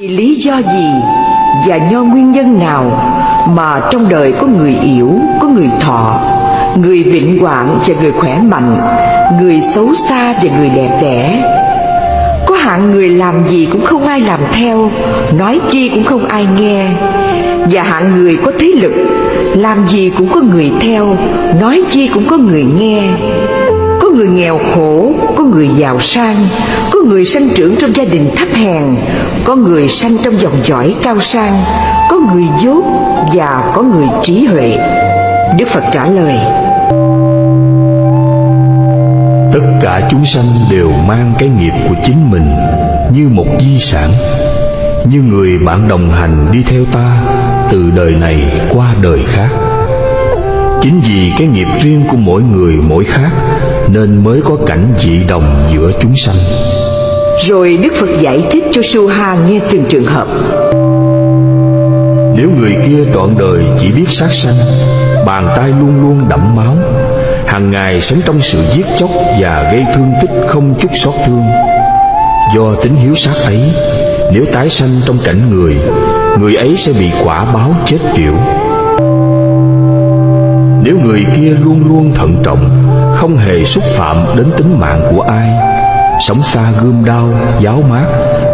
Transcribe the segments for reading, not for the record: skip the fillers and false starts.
Vì lý do gì và do nguyên nhân nào mà trong đời có người yếu, có người thọ, người vịnh hoạn và người khỏe mạnh, người xấu xa và người đẹp đẽ? Có hạng người làm gì cũng không ai làm theo, nói chi cũng không ai nghe. Và hạng người có thế lực, làm gì cũng có người theo, nói chi cũng có người nghe. Có người nghèo khổ, có người giàu sang, có người sanh trưởng trong gia đình thấp hèn, có người sanh trong dòng dõi cao sang, có người dốt và có người trí huệ. Đức Phật trả lời: tất cả chúng sanh đều mang cái nghiệp của chính mình như một di sản. Như người bạn đồng hành đi theo ta từ đời này qua đời khác. Chính vì cái nghiệp riêng của mỗi người mỗi khác nên mới có cảnh dị đồng giữa chúng sanh. Rồi Đức Phật giải thích cho Suha nghe từng trường hợp. Nếu người kia trọn đời chỉ biết sát sanh, bàn tay luôn luôn đẫm máu, hàng ngày sống trong sự giết chóc và gây thương tích không chút xót thương, do tính hiếu sát ấy, nếu tái sanh trong cảnh người, người ấy sẽ bị quả báo chết điểu. Nếu người kia luôn luôn thận trọng, không hề xúc phạm đến tính mạng của ai, sống xa gươm đao, giáo mát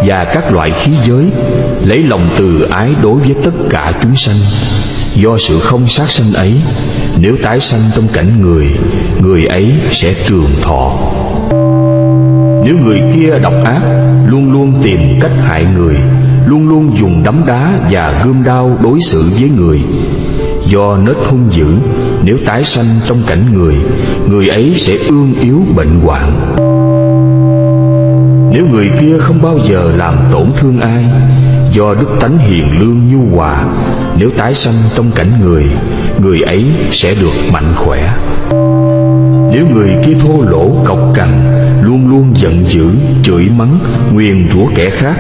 và các loại khí giới, lấy lòng từ ái đối với tất cả chúng sanh, do sự không sát sanh ấy, nếu tái sanh trong cảnh người, người ấy sẽ trường thọ. Nếu người kia độc ác, luôn luôn tìm cách hại người, luôn luôn dùng đấm đá và gươm đao đối xử với người, do nết hung dữ, nếu tái sanh trong cảnh người, người ấy sẽ ương yếu bệnh hoạn. Nếu người kia không bao giờ làm tổn thương ai, do đức tánh hiền lương nhu hòa, nếu tái sanh trong cảnh người, người ấy sẽ được mạnh khỏe. Nếu người kia thô lỗ cộc cằn, luôn luôn giận dữ, chửi mắng, nguyền rủa kẻ khác,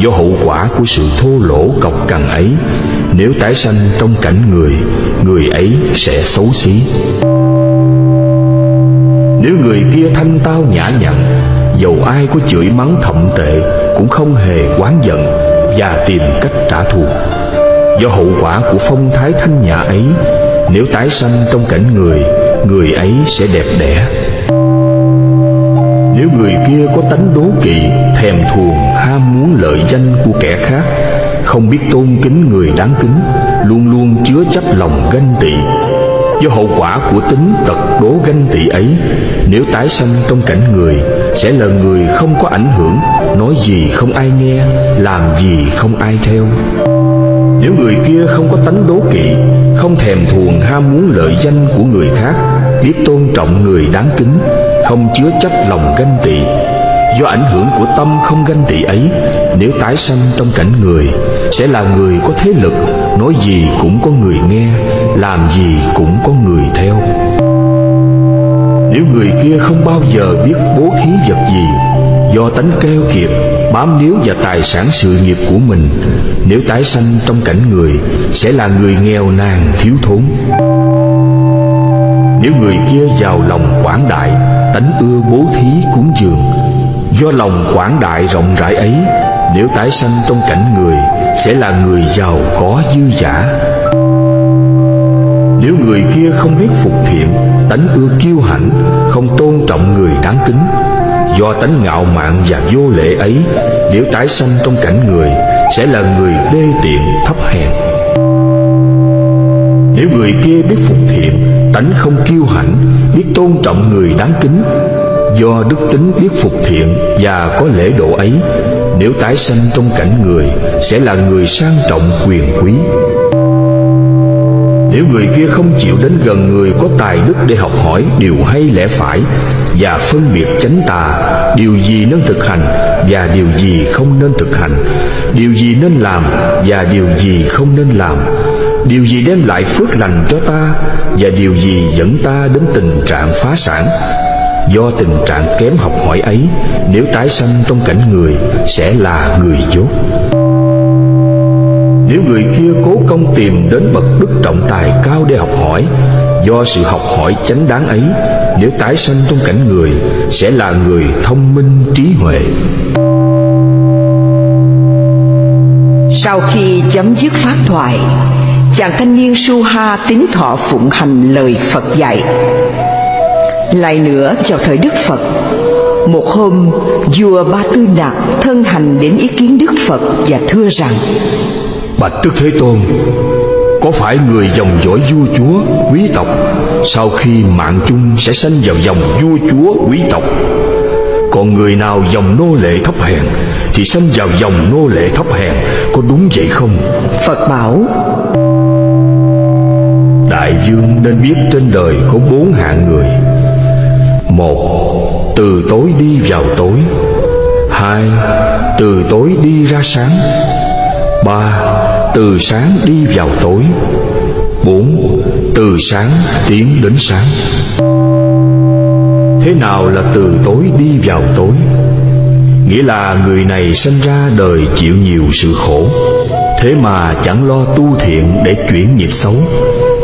do hậu quả của sự thô lỗ cộc cằn ấy, nếu tái sanh trong cảnh người, người ấy sẽ xấu xí. Nếu người kia thanh tao nhã nhặn, dầu ai có chửi mắng thậm tệ cũng không hề oán giận và tìm cách trả thù, do hậu quả của phong thái thanh nhã ấy, nếu tái sanh trong cảnh người, người ấy sẽ đẹp đẽ. Nếu người kia có tánh đố kỵ, thèm thuồng, ham muốn lợi danh của kẻ khác, không biết tôn kính người đáng kính, luôn luôn chứa chấp lòng ganh tị, do hậu quả của tính tật đố ganh tị ấy, nếu tái sanh trong cảnh người, sẽ là người không có ảnh hưởng, nói gì không ai nghe, làm gì không ai theo. Nếu người kia không có tánh đố kỵ, không thèm thuồng ham muốn lợi danh của người khác, biết tôn trọng người đáng kính, không chứa chấp lòng ganh tị, do ảnh hưởng của tâm không ganh tị ấy, nếu tái sanh trong cảnh người, sẽ là người có thế lực, nói gì cũng có người nghe, làm gì cũng có người theo. Nếu người kia không bao giờ biết bố thí vật gì, do tánh keo kiệt, bám níu và tài sản sự nghiệp của mình, nếu tái sanh trong cảnh người, sẽ là người nghèo nàn thiếu thốn. Nếu người kia giàu lòng quảng đại, tánh ưa bố thí cúng dường, do lòng quảng đại rộng rãi ấy, nếu tái sanh trong cảnh người, sẽ là người giàu có dư dả. Nếu người kia không biết phục thiện, tánh ưa kiêu hãnh, không tôn trọng người đáng kính, do tánh ngạo mạn và vô lễ ấy, nếu tái sanh trong cảnh người, sẽ là người đê tiện thấp hèn. Nếu người kia biết phục thiện, tánh không kiêu hãnh, biết tôn trọng người đáng kính, do đức tính biết phục thiện và có lễ độ ấy, nếu tái sanh trong cảnh người, sẽ là người sang trọng quyền quý. Nếu người kia không chịu đến gần người có tài đức để học hỏi điều hay lẽ phải và phân biệt chánh tà, điều gì nên thực hành và điều gì không nên thực hành, điều gì nên làm và điều gì không nên làm, điều gì đem lại phước lành cho ta và điều gì dẫn ta đến tình trạng phá sản, do tình trạng kém học hỏi ấy, nếu tái sanh trong cảnh người, sẽ là người dốt. Nếu người kia cố công tìm đến bậc đức trọng tài cao để học hỏi, do sự học hỏi chánh đáng ấy, nếu tái sanh trong cảnh người, sẽ là người thông minh trí huệ. Sau khi chấm dứt pháp thoại, chàng thanh niên Su Ha tín thọ phụng hành lời Phật dạy. Lại nữa, vào thời Đức Phật, một hôm vua Ba Tư Nặc thân hành đến ý kiến Đức Phật và thưa rằng: Bạch Đức Thế Tôn, có phải người dòng dõi vua chúa quý tộc sau khi mạng chung sẽ sanh vào dòng vua chúa quý tộc, còn người nào dòng nô lệ thấp hèn thì sanh vào dòng nô lệ thấp hèn, có đúng vậy không? Phật bảo: Đại vương nên biết trên đời có bốn hạng người. Một, từ tối đi vào tối. Hai, từ tối đi ra sáng. Ba, từ sáng đi vào tối. Bốn, từ sáng tiến đến sáng. Thế nào là từ tối đi vào tối? Nghĩa là người này sinh ra đời chịu nhiều sự khổ, thế mà chẳng lo tu thiện để chuyển nghiệp xấu,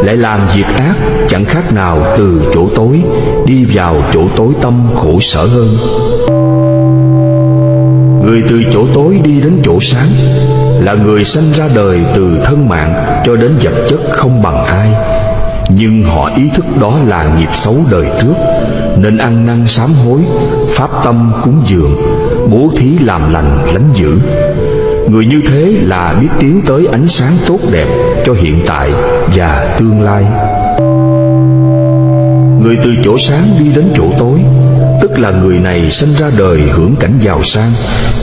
lại làm việc ác, chẳng khác nào từ chỗ tối đi vào chỗ tối tâm khổ sở hơn. Người từ chỗ tối đi đến chỗ sáng là người sanh ra đời từ thân mạng cho đến vật chất không bằng ai, nhưng họ ý thức đó là nghiệp xấu đời trước nên ăn năn sám hối, pháp tâm cúng dường, bố thí làm lành lánh dữ. Người như thế là biết tiến tới ánh sáng tốt đẹp cho hiện tại và tương lai. Người từ chỗ sáng đi đến chỗ tối, tức là người này sinh ra đời hưởng cảnh giàu sang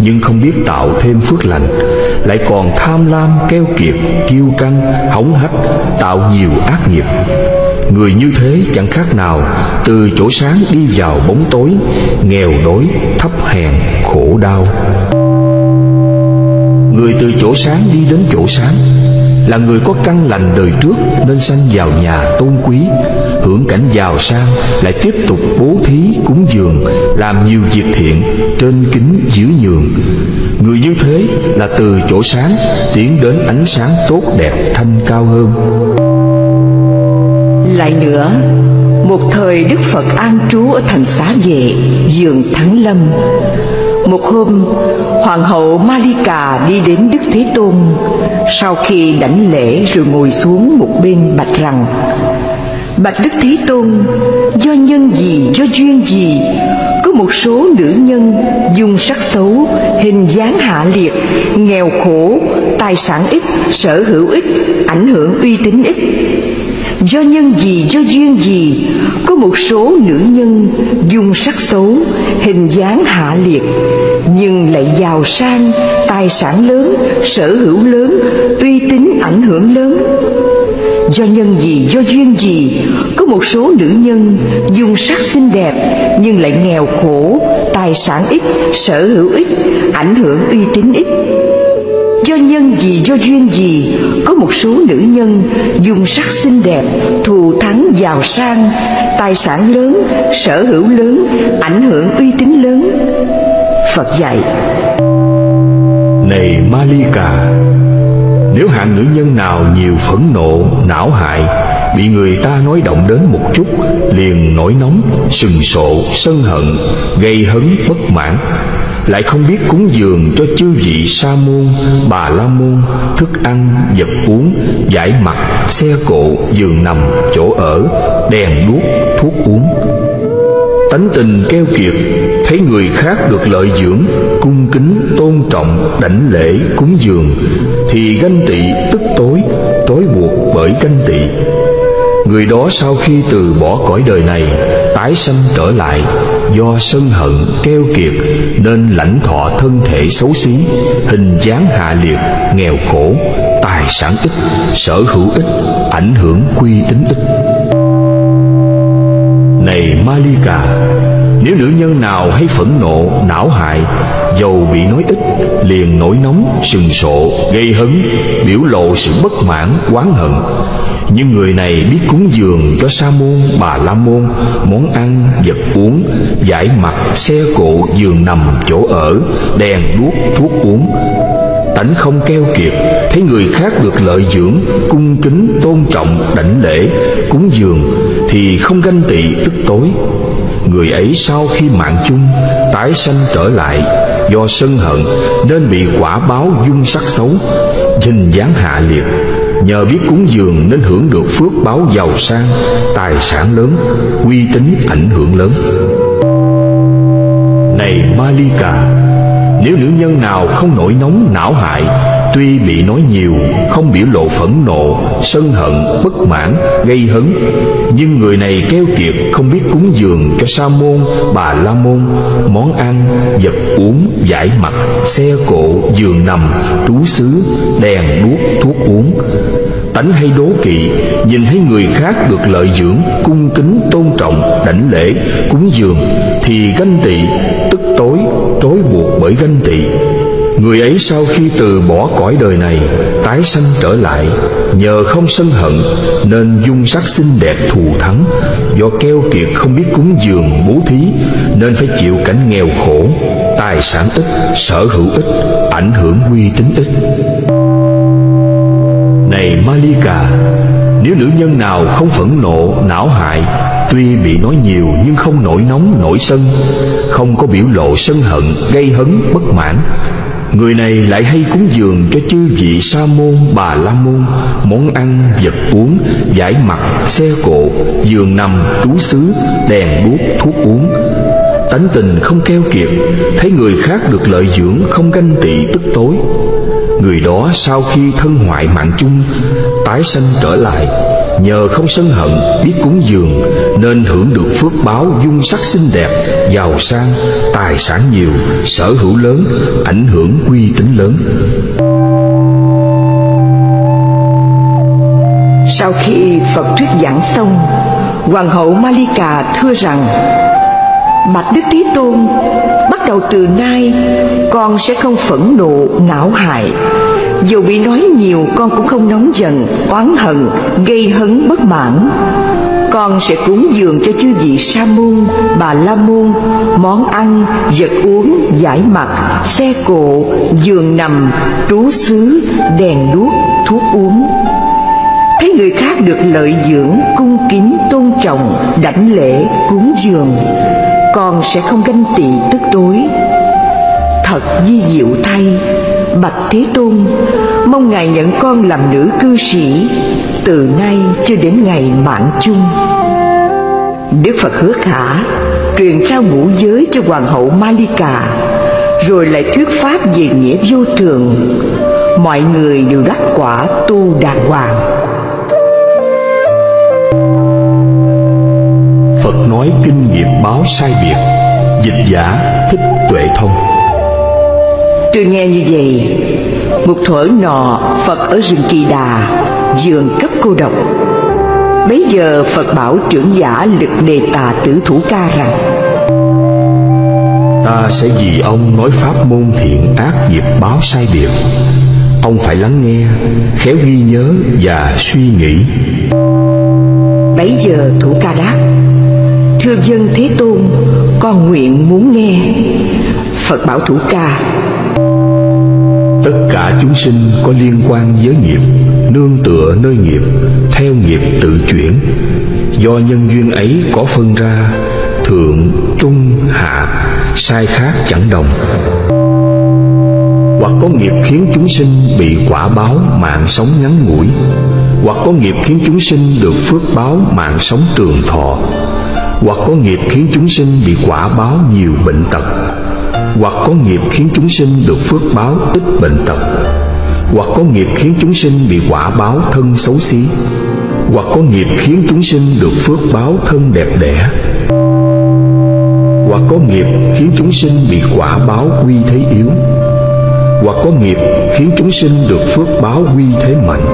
nhưng không biết tạo thêm phước lành, lại còn tham lam, keo kiệt, kiêu căng, hống hách, tạo nhiều ác nghiệp. Người như thế chẳng khác nào từ chỗ sáng đi vào bóng tối, nghèo đói, thấp hèn, khổ đau. Người từ chỗ sáng đi đến chỗ sáng là người có căn lành đời trước nên sanh vào nhà tôn quý, hưởng cảnh giàu sang, lại tiếp tục bố thí cúng dường, làm nhiều việc thiện, trên kính giữ nhường. Người như thế là từ chỗ sáng tiến đến ánh sáng tốt đẹp thanh cao hơn. Lại nữa, một thời Đức Phật an trú ở thành Xá Vệ, vườn Thắng Lâm. Một hôm, hoàng hậu Malika đi đến Đức Thế Tôn, sau khi đảnh lễ rồi ngồi xuống một bên bạch rằng: Bạch Đức Thế Tôn, do nhân gì, do duyên gì, có một số nữ nhân dung sắc xấu, hình dáng hạ liệt, nghèo khổ, tài sản ít, sở hữu ít, ảnh hưởng uy tín ít. Do nhân gì, do duyên gì, có một số nữ nhân dung sắc xấu, hình dáng hạ liệt, nhưng lại giàu sang, tài sản lớn, sở hữu lớn, uy tín ảnh hưởng lớn. Do nhân gì, do duyên gì, có một số nữ nhân dung sắc xinh đẹp, nhưng lại nghèo khổ, tài sản ít, sở hữu ít, ảnh hưởng uy tín ít. Do nhân gì, do duyên gì, có một số nữ nhân dung sắc xinh đẹp, thù thắng giàu sang, tài sản lớn, sở hữu lớn, ảnh hưởng uy tín lớn. Phật dạy: Này Malika, nếu hạng nữ nhân nào nhiều phẫn nộ, não hại, bị người ta nói động đến một chút liền nổi nóng, sừng sộ, sân hận, gây hấn, bất mãn, lại không biết cúng dường cho chư vị sa môn, bà la môn, thức ăn, vật uống, vải mặc, xe cộ, giường nằm, chỗ ở, đèn đuốc, thuốc uống, tánh tình keo kiệt, thấy người khác được lợi dưỡng, cung kính, tôn trọng, đảnh lễ, cúng dường, thì ganh tị, tức tối, trói buộc bởi ganh tị. Người đó sau khi từ bỏ cõi đời này, tái sanh trở lại, do sân hận, keo kiệt, nên lãnh thọ thân thể xấu xí, hình dáng hạ liệt, nghèo khổ, tài sản ít, sở hữu ít, ảnh hưởng quy tính ít. Này Malika, nếu nữ nhân nào hay phẫn nộ, não hại, dầu bị nói ít, liền nổi nóng, sừng sộ, gây hấn, biểu lộ sự bất mãn, oán hận, nhưng người này biết cúng dường cho sa môn, bà la môn, món ăn, vật uống, vải mặc, xe cộ, giường nằm, chỗ ở, đèn đuốc, thuốc uống, tánh không keo kiệt, thấy người khác được lợi dưỡng, cung kính, tôn trọng, đảnh lễ, cúng dường, thì không ganh tị, tức tối. Người ấy sau khi mạng chung, tái sanh trở lại, do sân hận nên bị quả báo dung sắc xấu, hình dáng hạ liệt. Nhờ biết cúng dường nên hưởng được phước báo giàu sang, tài sản lớn, uy tín ảnh hưởng lớn. Này Malika, nếu nữ nhân nào không nổi nóng não hại, tuy bị nói nhiều, không biểu lộ phẫn nộ, sân hận, bất mãn, gây hấn, nhưng người này keo kiệt, không biết cúng dường cho sa môn, bà la môn, món ăn, vật uống, vải mặc, xe cộ, giường nằm, trú xứ, đèn đuốc, thuốc uống. Tánh hay đố kỵ, nhìn thấy người khác được lợi dưỡng, cung kính, tôn trọng, đảnh lễ, cúng dường, thì ganh tị, tức tối, trói buộc bởi ganh tị. Người ấy sau khi từ bỏ cõi đời này, tái sanh trở lại, nhờ không sân hận nên dung sắc xinh đẹp thù thắng. Do keo kiệt không biết cúng dường bố thí nên phải chịu cảnh nghèo khổ, tài sản ít, sở hữu ít, ảnh hưởng uy tín ít. Này Malika, nếu nữ nhân nào không phẫn nộ, não hại, tuy bị nói nhiều nhưng không nổi nóng, nổi sân, không có biểu lộ sân hận, gây hấn, bất mãn, người này lại hay cúng dường cho chư vị sa môn, bà la môn, món ăn, vật uống, vải mặc, xe cộ, giường nằm, trú xứ, đèn đuốc, thuốc uống. Tánh tình không keo kiệt, thấy người khác được lợi dưỡng, không ganh tị tức tối. Người đó sau khi thân hoại mạng chung, tái sanh trở lại, nhờ không sân hận, biết cúng dường nên hưởng được phước báo dung sắc xinh đẹp, giàu sang, tài sản nhiều, sở hữu lớn, ảnh hưởng uy tín lớn. Sau khi Phật thuyết giảng xong, Hoàng hậu Malika thưa rằng: Bạch Đức Thế Tôn, bắt đầu từ nay con sẽ không phẫn nộ, não hại. Dù bị nói nhiều con cũng không nóng giận, oán hận, gây hấn, bất mãn. Con sẽ cúng dường cho chư vị sa môn, bà la môn, món ăn, vật uống, vải mặc, xe cộ, giường nằm, trú xứ, đèn đuốc, thuốc uống. Thấy người khác được lợi dưỡng, cung kính, tôn trọng, đảnh lễ, cúng dường, con sẽ không ganh tị tức tối. Thật vi diệu thay, Bạch Thế Tôn, mong Ngài nhận con làm nữ cư sĩ, từ nay cho đến ngày mạng chung. Đức Phật hứa khả, truyền trao ngũ giới cho Hoàng hậu Malika, rồi lại thuyết pháp về nghĩa vô thường. Mọi người đều đắc quả Tu Đàng Hoàng. Phật nói kinh nghiệp báo sai biệt, dịch giả Thích Tuệ Thông. Tôi nghe như vậy, một thuở nọ Phật ở rừng Kỳ Đà, giường cấp cô độc. Bấy giờ Phật bảo trưởng giả Lực Đề Tà Tử Thủ Ca rằng: Ta sẽ vì ông nói pháp môn thiện ác nghiệp báo sai biệt. Ông phải lắng nghe, khéo ghi nhớ và suy nghĩ. Bấy giờ Thủ Ca đáp: Thưa dân Thế Tôn, con nguyện muốn nghe. Phật bảo Thủ Ca: Tất cả chúng sinh có liên quan với nghiệp, nương tựa nơi nghiệp, theo nghiệp tự chuyển. Do nhân duyên ấy có phân ra thượng, trung, hạ, sai khác chẳng đồng. Hoặc có nghiệp khiến chúng sinh bị quả báo mạng sống ngắn ngủi, hoặc có nghiệp khiến chúng sinh được phước báo mạng sống trường thọ, hoặc có nghiệp khiến chúng sinh bị quả báo nhiều bệnh tật, hoặc có nghiệp khiến chúng sinh được phước báo ít bệnh tật, hoặc có nghiệp khiến chúng sinh bị quả báo thân xấu xí, hoặc có nghiệp khiến chúng sinh được phước báo thân đẹp đẽ, hoặc có nghiệp khiến chúng sinh bị quả báo uy thế yếu, hoặc có nghiệp khiến chúng sinh được phước báo uy thế mạnh,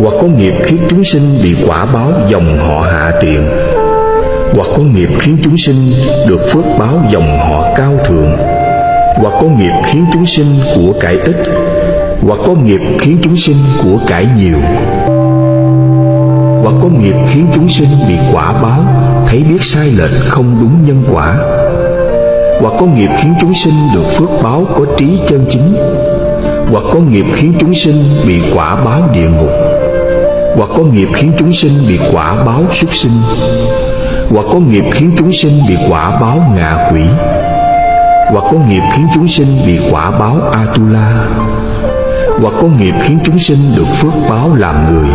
hoặc có nghiệp khiến chúng sinh bị quả báo dòng họ hạ tiện, hoặc có nghiệp khiến chúng sinh được phước báo dòng họ cao thượng, hoặc có nghiệp khiến chúng sinh của cải ít, hoặc có nghiệp khiến chúng sinh của cải nhiều, hoặc có nghiệp khiến chúng sinh bị quả báo thấy biết sai lệch không đúng nhân quả, hoặc có nghiệp khiến chúng sinh được phước báo có trí chân chính, hoặc có nghiệp khiến chúng sinh bị quả báo địa ngục, hoặc có nghiệp khiến chúng sinh bị quả báo súc sinh, hoặc có nghiệp khiến chúng sinh bị quả báo ngạ quỷ, hoặc có nghiệp khiến chúng sinh bị quả báo Atula, hoặc có nghiệp khiến chúng sinh được phước báo làm người,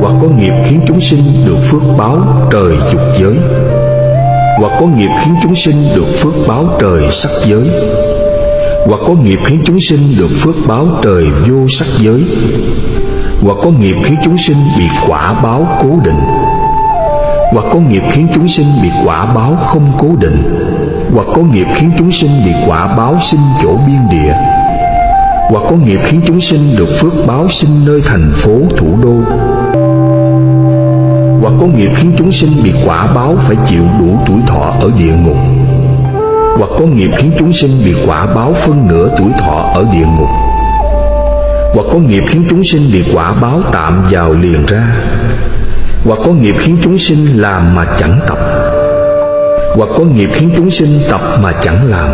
hoặc có nghiệp khiến chúng sinh được phước báo trời dục giới, hoặc có nghiệp khiến chúng sinh được phước báo trời sắc giới, hoặc có nghiệp khiến chúng sinh được phước báo trời vô sắc giới, hoặc có nghiệp khiến chúng sinh bị quả báo cố định, hoặc có nghiệp khiến chúng sinh bị quả báo không cố định, hoặc có nghiệp khiến chúng sinh bị quả báo sinh chỗ biên địa, hoặc có nghiệp khiến chúng sinh được phước báo sinh nơi thành phố thủ đô, hoặc có nghiệp khiến chúng sinh bị quả báo phải chịu đủ tuổi thọ ở địa ngục, hoặc có nghiệp khiến chúng sinh bị quả báo phân nửa tuổi thọ ở địa ngục, hoặc có nghiệp khiến chúng sinh bị quả báo tạm vào liền ra, hoặc có nghiệp khiến chúng sinh làm mà chẳng tập, hoặc có nghiệp khiến chúng sinh tập mà chẳng làm,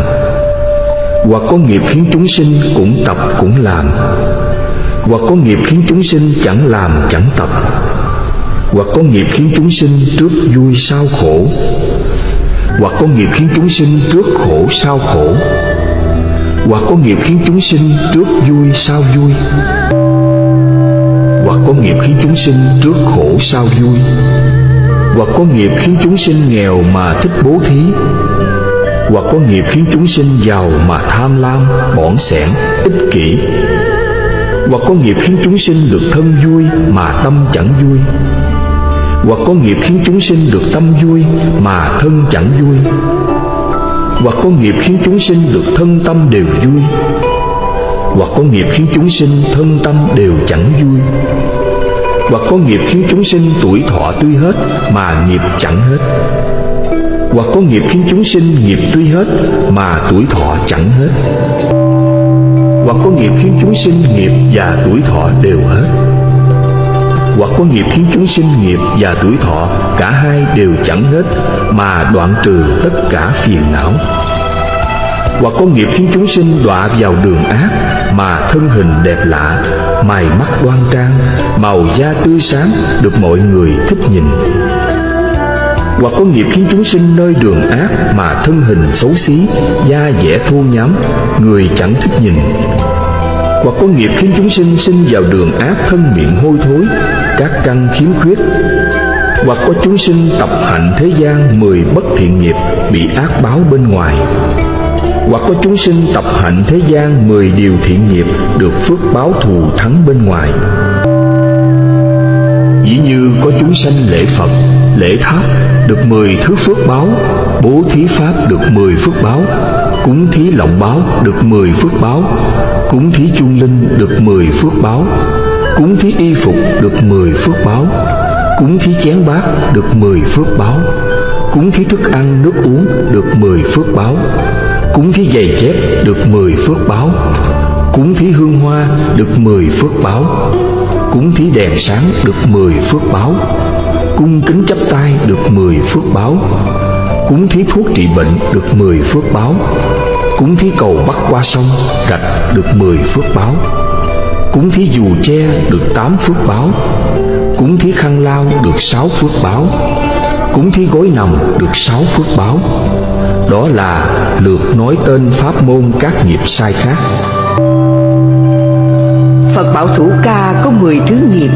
hoặc có nghiệp khiến chúng sinh cũng tập cũng làm, hoặc có nghiệp khiến chúng sinh chẳng làm chẳng tập, hoặc có nghiệp khiến chúng sinh trước vui sau khổ, hoặc có nghiệp khiến chúng sinh trước khổ sau khổ, hoặc có nghiệp khiến chúng sinh trước vui sau vui, hoặc có nghiệp khiến chúng sinh trước khổ sau vui, hoặc có nghiệp khiến chúng sinh nghèo mà thích bố thí, hoặc có nghiệp khiến chúng sinh giàu mà tham lam, bỏn xẻn, ích kỷ, hoặc có nghiệp khiến chúng sinh được thân vui mà tâm chẳng vui, hoặc có nghiệp khiến chúng sinh được tâm vui mà thân chẳng vui, hoặc có nghiệp khiến chúng sinh được thân tâm đều vui, hoặc có nghiệp khiến chúng sinh thân tâm đều chẳng vui, hoặc có nghiệp khiến chúng sinh tuổi thọ tuy hết mà nghiệp chẳng hết, hoặc có nghiệp khiến chúng sinh nghiệp tuy hết mà tuổi thọ chẳng hết, hoặc có nghiệp khiến chúng sinh nghiệp và tuổi thọ đều hết, hoặc có nghiệp khiến chúng sinh nghiệp và tuổi thọ cả hai đều chẳng hết mà đoạn trừ tất cả phiền não, hoặc có nghiệp khiến chúng sinh đọa vào đường ác mà thân hình đẹp lạ, mày mắt đoan trang, màu da tươi sáng được mọi người thích nhìn, hoặc có nghiệp khiến chúng sinh nơi đường ác mà thân hình xấu xí, da dẻ thô nhám, người chẳng thích nhìn, hoặc có nghiệp khiến chúng sinh sinh vào đường ác thân miệng hôi thối, các căn khiếm khuyết, hoặc có chúng sinh tập hạnh thế gian 10 bất thiện nghiệp bị ác báo bên ngoài, hoặc có chúng sinh tập hạnh thế gian 10 điều thiện nghiệp được phước báo thù thắng bên ngoài. Dĩ như có chúng sanh lễ Phật, lễ tháp được 10 thứ phước báo, bố thí pháp được 10 phước báo, cúng thí lộng báo được 10 phước báo, cúng thí chuông linh được 10 phước báo, cúng thí y phục được 10 phước báo, cúng thí chén bát được 10 phước báo, cúng thí thức ăn nước uống được 10 phước báo, cúng thí giày dép được 10 phước báo, cúng thí hương hoa được 10 phước báo, cúng thí đèn sáng được 10 phước báo, cung kính chắp tay được 10 phước báo, cúng thí thuốc trị bệnh được 10 phước báo, cúng thí cầu bắc qua sông, rạch được 10 phước báo, cúng thí dù tre được 8 phước báo, cúng thí khăn lao được 6 phước báo, cúng thí gối nằm được 6 phước báo. Đó là lượt nói tên pháp môn các nghiệp sai khác. Phật Bảo Thủ Ca có 10 thứ nghiệp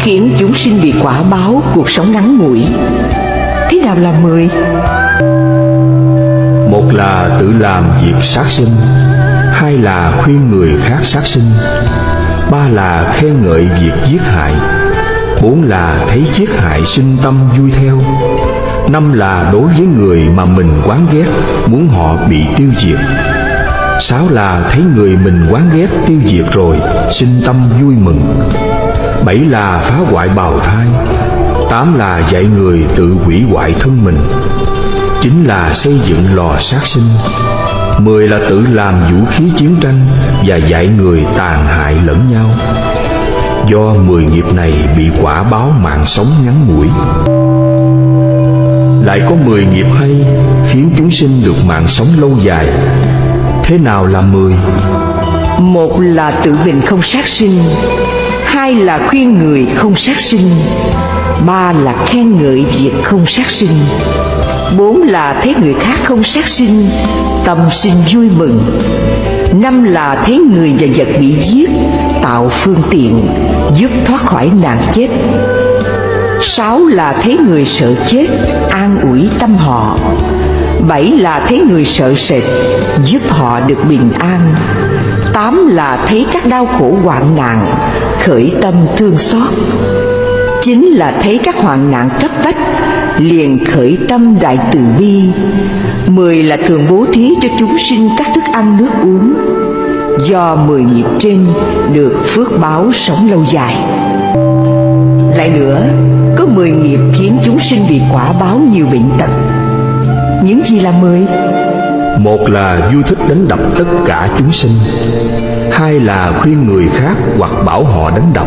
khiến chúng sinh bị quả báo cuộc sống ngắn ngủi. Thế nào là 10? Một là tự làm việc sát sinh, hai là khuyên người khác sát sinh, ba là khen ngợi việc giết hại, bốn là thấy giết hại sinh tâm vui theo, năm là đối với người mà mình oán ghét muốn họ bị tiêu diệt, sáu là thấy người mình oán ghét tiêu diệt rồi sinh tâm vui mừng, bảy là phá hoại bào thai, tám là dạy người tự hủy hoại thân mình, chín là xây dựng lò sát sinh, 10 là tự làm vũ khí chiến tranh và dạy người tàn hại lẫn nhau. Do 10 nghiệp này bị quả báo mạng sống ngắn ngủi. Lại có 10 nghiệp hay khiến chúng sinh được mạng sống lâu dài. Thế nào là 10? Một là tự mình không sát sinh, hai là khuyên người không sát sinh, ba là khen ngợi việc không sát sinh, 4 là thấy người khác không sát sinh, tâm sinh vui mừng. 5 là thấy người và vật bị giết, tạo phương tiện, giúp thoát khỏi nạn chết. 6 là thấy người sợ chết, an ủi tâm họ. 7 là thấy người sợ sệt, giúp họ được bình an. 8 là thấy các đau khổ hoạn nạn, khởi tâm thương xót. 9 là thấy các hoạn nạn cấp bách, liền khởi tâm đại từ bi. 10 là thường bố thí cho chúng sinh các thức ăn nước uống. Do 10 nghiệp trên được phước báo sống lâu dài. Lại nữa, có 10 nghiệp khiến chúng sinh bị quả báo nhiều bệnh tật. Những gì là 10? 1 là vui thích đánh đập tất cả chúng sinh. 2 là khuyên người khác hoặc bảo họ đánh đập.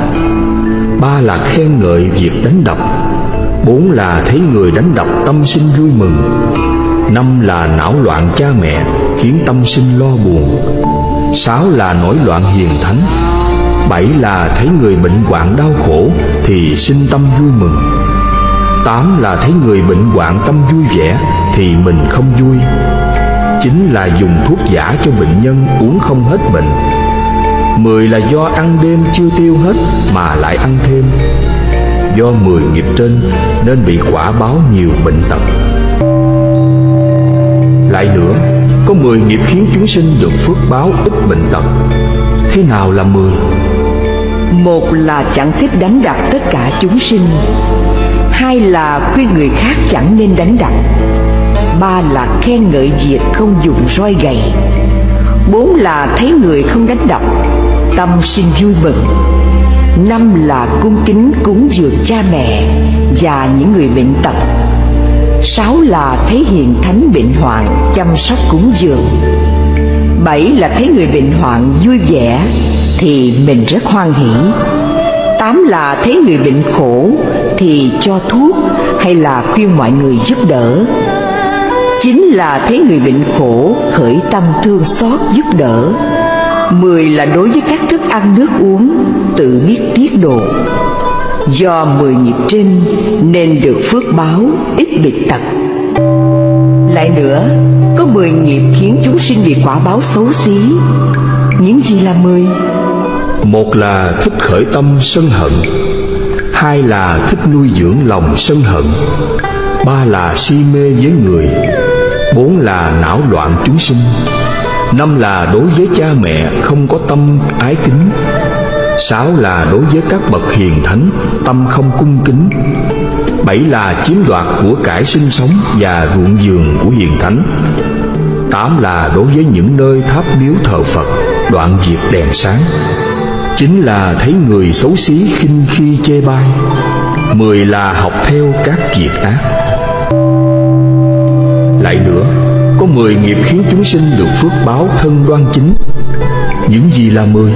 3 là khen ngợi việc đánh đập. 4 là thấy người đánh đập tâm sinh vui mừng. 5 là não loạn cha mẹ khiến tâm sinh lo buồn. 6 là nổi loạn hiền thánh. 7 là thấy người bệnh hoạn đau khổ thì sinh tâm vui mừng. 8 là thấy người bệnh hoạn tâm vui vẻ thì mình không vui. 9 là dùng thuốc giả cho bệnh nhân uống không hết bệnh. 10 là do ăn đêm chưa tiêu hết mà lại ăn thêm. Do 10 nghiệp trên nên bị quả báo nhiều bệnh tật. Lại nữa, có 10 nghiệp khiến chúng sinh được phước báo ít bệnh tật. Thế nào là 10? 1 là chẳng thích đánh đập tất cả chúng sinh. 2 là khuyên người khác chẳng nên đánh đập. 3 là khen ngợi việc không dùng roi gậy. 4 là thấy người không đánh đập, tâm sinh vui mừng. 5 là cung kính cúng dường cha mẹ và những người bệnh tật. 6 là thấy hiền thánh bệnh hoạn chăm sóc cúng dường. 7 là thấy người bệnh hoạn vui vẻ thì mình rất hoan hỷ. 8 là thấy người bệnh khổ thì cho thuốc hay là khuyên mọi người giúp đỡ. 9 là thấy người bệnh khổ khởi tâm thương xót giúp đỡ. 10 là đối với các thức ăn nước uống tự biết tiết độ. Do 10 nghiệp trên nên được phước báo ít bệnh tật. Lại nữa, có 10 nghiệp khiến chúng sinh bị quả báo xấu xí. Những gì là 10? 1 là thích khởi tâm sân hận. 2 là thích nuôi dưỡng lòng sân hận. 3 là si mê với người. 4 là não loạn chúng sinh. 5 là đối với cha mẹ không có tâm ái kính. 6 là đối với các bậc hiền thánh tâm không cung kính. 7 là chiếm đoạt của cải sinh sống và ruộng vườn của hiền thánh. 8 là đối với những nơi tháp miếu thờ Phật, đoạn diệt đèn sáng. 9 là thấy người xấu xí khinh khi chê bai. 10 là học theo các việc ác. Lại nữa, có 10 nghiệp khiến chúng sinh được phước báo thân đoan chính. Những gì là 10?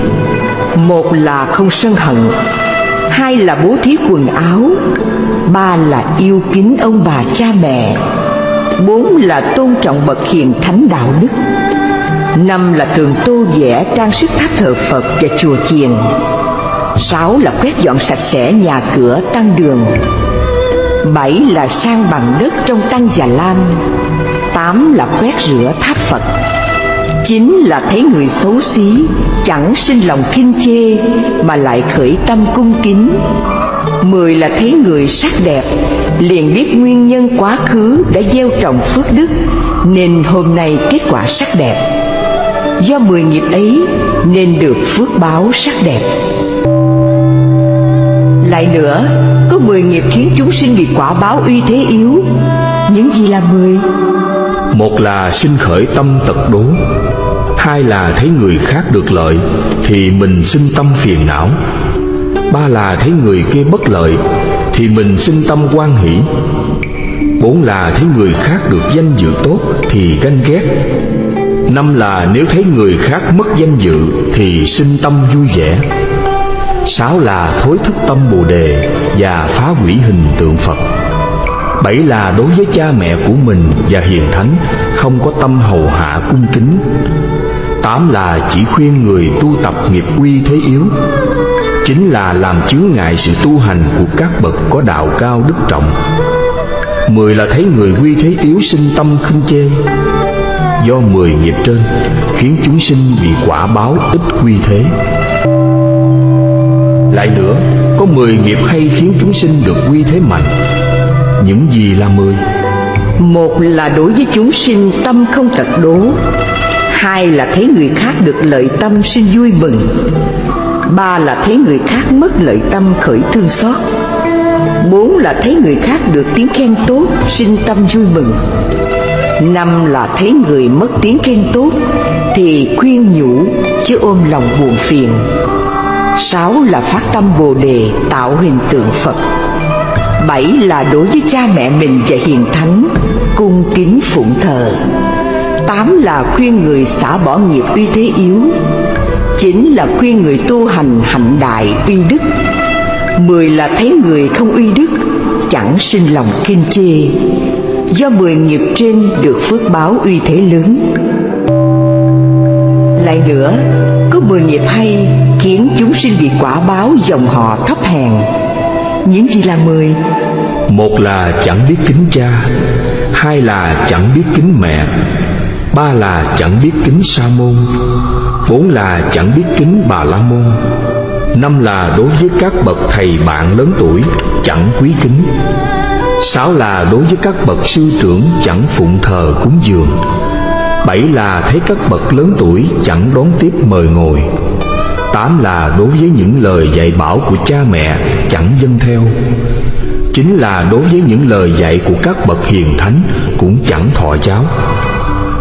1 là không sân hận. 2 là bố thí quần áo. 3 là yêu kính ông bà cha mẹ. 4 là tôn trọng bậc hiền thánh đạo đức. 5 là thường tô vẽ trang sức tháp thờ Phật và chùa chiền. 6 là quét dọn sạch sẽ nhà cửa tăng đường. 7 là san bằng đất trong tăng già lam. 8 là quét rửa tháp Phật. 9 là thấy người xấu xí, chẳng sinh lòng khinh chê mà lại khởi tâm cung kính. 10 là thấy người sắc đẹp, liền biết nguyên nhân quá khứ đã gieo trồng phước đức nên hôm nay kết quả sắc đẹp. Do 10 nghiệp ấy nên được phước báo sắc đẹp. Lại nữa, có 10 nghiệp khiến chúng sinh bị quả báo uy thế yếu. Những gì là 10? 1 là sinh khởi tâm tật đố. 2 là thấy người khác được lợi thì mình sinh tâm phiền não. 3 là thấy người kia bất lợi thì mình sinh tâm hoan hỷ. 4 là thấy người khác được danh dự tốt thì ganh ghét. 5 là nếu thấy người khác mất danh dự thì sinh tâm vui vẻ. 6 là thối thức tâm Bồ Đề và phá hủy hình tượng Phật. 7 là đối với cha mẹ của mình và hiền thánh không có tâm hầu hạ cung kính. 8 là chỉ khuyên người tu tập nghiệp uy thế yếu. 9 là làm chướng ngại sự tu hành của các bậc có đạo cao đức trọng. 10 là thấy người quy thế yếu sinh tâm khinh chê. Do 10 nghiệp trên khiến chúng sinh bị quả báo ít quy thế. Lại nữa, có 10 nghiệp hay khiến chúng sinh được quy thế mạnh. Những gì là 10? Một là đối với chúng sinh tâm không tật đố. Hai là thấy người khác được lợi tâm sinh vui mừng. Ba là thấy người khác mất lợi tâm khởi thương xót. Bốn là thấy người khác được tiếng khen tốt sinh tâm vui mừng. Năm là thấy người mất tiếng khen tốt thì khuyên nhủ chứ ôm lòng buồn phiền. Sáu là phát tâm Bồ Đề tạo hình tượng Phật. Bảy là đối với cha mẹ mình và hiền thánh cung kính phụng thờ. Tám là khuyên người xả bỏ nghiệp uy thế yếu. Chín là khuyên người tu hành hạnh đại uy đức. 10 là thấy người không uy đức chẳng sinh lòng khinh chê. Do 10 nghiệp trên được phước báo uy thế lớn. Lại nữa, có 10 nghiệp hay khiến chúng sinh bị quả báo dòng họ thấp hèn. Những gì là 10? Một là chẳng biết kính cha. Hai là chẳng biết kính mẹ. Ba là chẳng biết kính sa môn. Bốn là chẳng biết kính bà la môn. Năm là đối với các bậc thầy bạn lớn tuổi chẳng quý kính. Sáu là đối với các bậc sư trưởng chẳng phụng thờ cúng dường. Bảy là thấy các bậc lớn tuổi chẳng đón tiếp mời ngồi. Tám là đối với những lời dạy bảo của cha mẹ chẳng vâng theo. Chín là đối với những lời dạy của các bậc hiền thánh cũng chẳng thọ giáo.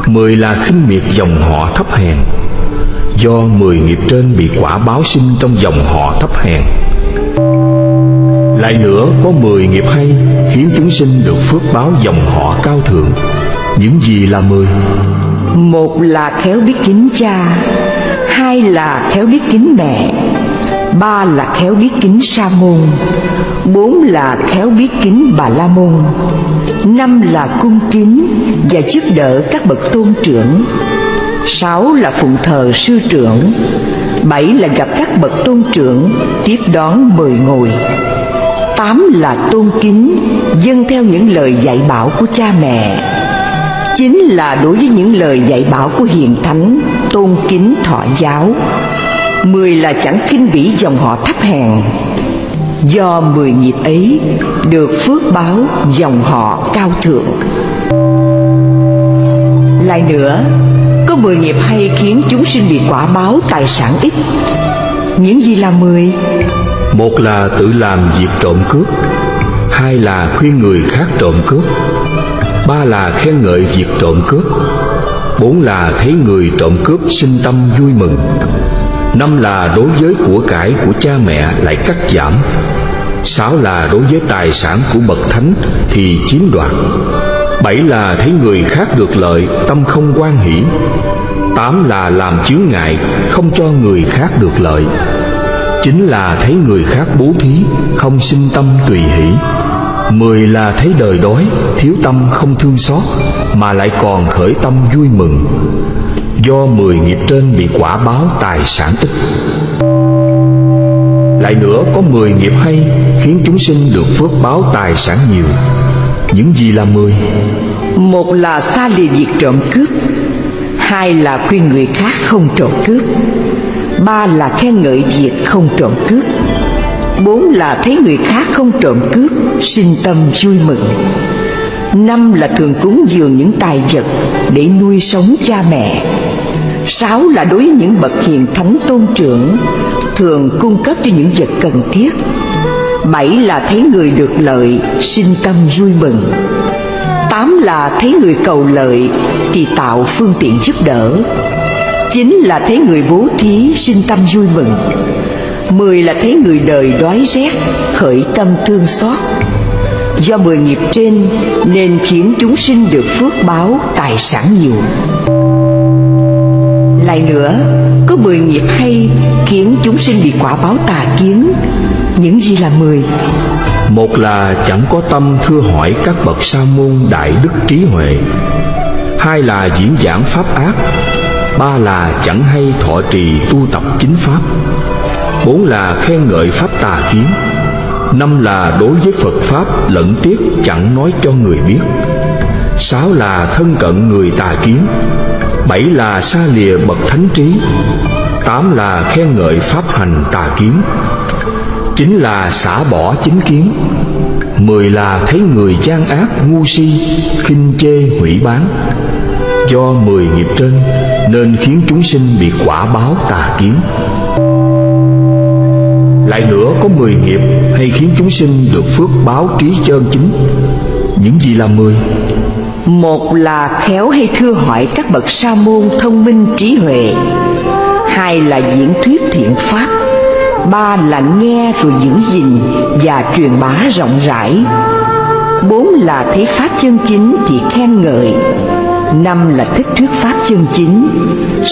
10 là khinh miệt dòng họ thấp hèn. Do 10 nghiệp trên bị quả báo sinh trong dòng họ thấp hèn. Lại nữa, có 10 nghiệp hay khiến chúng sinh được phước báo dòng họ cao thượng. Những gì là 10? Một là khéo biết kính cha. Hai là khéo biết kính mẹ. Ba là khéo biết kính sa môn. Bốn là khéo biết kính bà la môn. Năm là cung kính và giúp đỡ các bậc tôn trưởng. Sáu là phụng thờ sư trưởng. Bảy là gặp các bậc tôn trưởng tiếp đón mời ngồi. Tám là tôn kính dâng theo những lời dạy bảo của cha mẹ. Chín là đối với những lời dạy bảo của hiền thánh tôn kính thọ giáo. 10 là chẳng khinh bỉ dòng họ thấp hèn. Do 10 nghiệp ấy được phước báo dòng họ cao thượng. Lại nữa, có 10 nghiệp hay khiến chúng sinh bị quả báo tài sản ít. Những gì là 10? Một là tự làm việc trộm cướp. Hai là khuyên người khác trộm cướp. Ba là khen ngợi việc trộm cướp. Bốn là thấy người trộm cướp sinh tâm vui mừng. Năm là đối với của cải của cha mẹ lại cắt giảm. Sáu là đối với tài sản của bậc thánh thì chiếm đoạt. Bảy là thấy người khác được lợi, tâm không hoan hỷ. Tám là làm chướng ngại, không cho người khác được lợi. Chín là thấy người khác bố thí, không sinh tâm tùy hỷ. 10 là thấy đời đói, thiếu tâm không thương xót, mà lại còn khởi tâm vui mừng. Do 10 nghiệp trên bị quả báo tài sản ít. Lại nữa, có 10 nghiệp hay khiến chúng sinh được phước báo tài sản nhiều. Những gì là 10? Một là xa lìa việc trộm cướp. Hai là khuyên người khác không trộm cướp. Ba là khen ngợi việc không trộm cướp. Bốn là thấy người khác không trộm cướp sinh tâm vui mừng. Năm là thường cúng dường những tài vật để nuôi sống cha mẹ. Sáu là đối với những bậc hiền thánh tôn trưởng thường cung cấp cho những vật cần thiết. Bảy là thấy người được lợi sinh tâm vui mừng. Tám là thấy người cầu lợi thì tạo phương tiện giúp đỡ. Chín là thấy người bố thí sinh tâm vui mừng. 10 là thấy người đời đói rét khởi tâm thương xót. Do 10 nghiệp trên nên khiến chúng sinh được phước báo tài sản nhiều. Lại nữa, có 10 nghiệp hay khiến chúng sinh bị quả báo tà kiến. Những gì là 10? Một là chẳng có tâm thưa hỏi các bậc sa môn đại đức trí huệ. Hai là diễn giảng pháp ác. Ba là chẳng hay thọ trì tu tập chính pháp. Bốn là khen ngợi pháp tà kiến. Năm là đối với Phật Pháp lẫn tiếc chẳng nói cho người biết. Sáu là thân cận người tà kiến. Bảy là xa lìa bậc thánh trí. Tám là khen ngợi pháp hành tà kiến. Chín là xả bỏ chính kiến. Mười là thấy người gian ác ngu si, khinh chê hủy bán. Do 10 nghiệp trên nên khiến chúng sinh bị quả báo tà kiến. Lại nữa có 10 nghiệp hay khiến chúng sinh được phước báo trí chân chính. Những gì là 10? Một là khéo hay thưa hỏi các bậc sa môn thông minh trí huệ. Hai là diễn thuyết thiện pháp. Ba là nghe rồi giữ gìn và truyền bá rộng rãi. Bốn là thấy pháp chân chính thì khen ngợi. Năm là thích thuyết pháp chân chính.